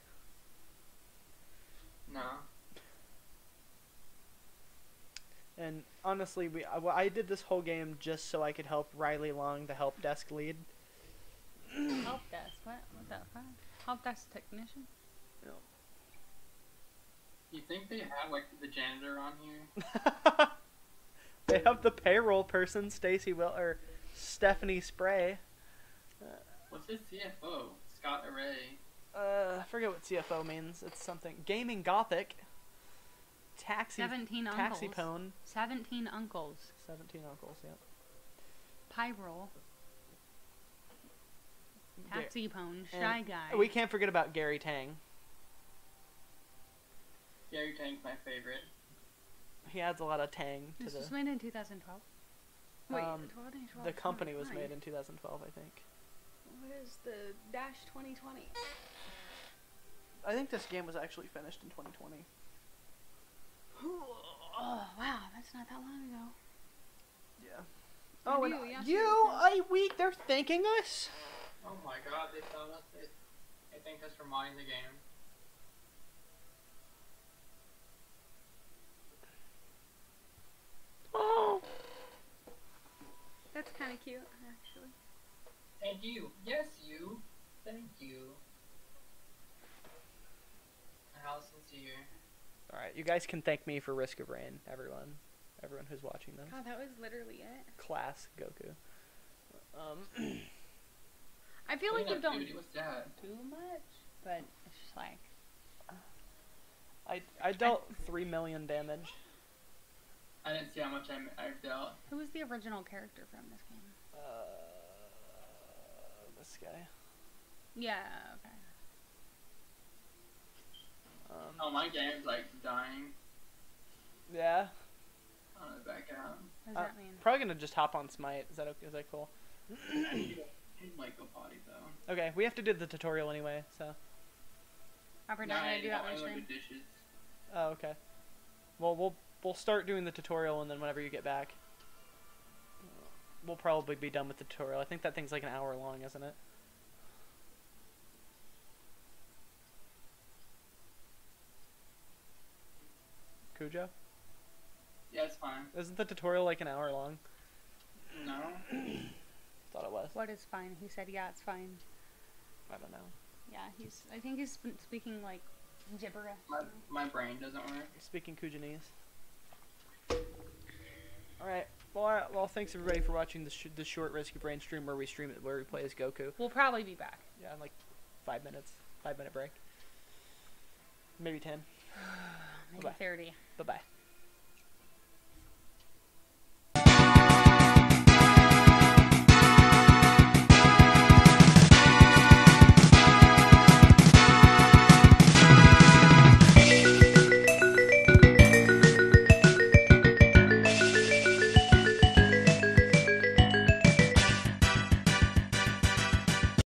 No. And honestly, I did this whole game just so I could help Riley Long, the help desk lead. Help desk? What? What the fuck? Help desk technician? No. You think they have like the janitor on here? They have the payroll person, Stephanie Spray. What's his CFO? Scott Array. I forget what CFO means. It's something. Gaming Gothic. Taxi. 17 uncles. Taxipone. 17 uncles. 17 uncles. Yep. Pyroll. Taxipone. Shy guy. We can't forget about Gary Tang. Gary Tang's my favorite. He adds a lot of tang to this. This was made in 2012? Wait, 2012? The company was made in 2012, I think. What is the dash 2020? I think this game was actually finished in 2020. Oh, wow, that's not that long ago. Yeah. Oh, and they're thanking us? Oh my god, they found us. They thanked us for modding the game. Oh! That's kind of cute, actually. Thank you. Yes, you. Thank you. How sincere. Alright, you guys can thank me for Risk of Rain, everyone. Everyone who's watching this. God, that was literally it. Class Goku. I feel like you don't do much, but it's just like... I dealt 3 million damage. I didn't see how much I've dealt. Who was the original character from this game? This guy. Yeah, okay. Oh, my game's like dying. Yeah. I'm gonna back out. What does that mean? Probably gonna just hop on Smite. Is that okay? Is that cool? I need like go potty though. Okay, we have to do the tutorial anyway, so. We're not gonna do that one stream. Oh, okay. Well, we'll start doing the tutorial, and then whenever you get back, we'll probably be done with the tutorial. I think that thing's like an hour long, isn't it? Cujo? Yeah, it's fine. Isn't the tutorial like an hour long? No. Thought it was. What is fine? He said, yeah, it's fine. I don't know. Yeah, I think he's speaking like gibberish. My brain doesn't work. Speaking Cujanese. Alright. Well, thanks everybody for watching the short Risk of Rain stream where we stream it, where we play as Goku. We'll probably be back. Yeah, in like 5 minutes. 5 minute break. Maybe 10. Maybe 30. Bye-bye.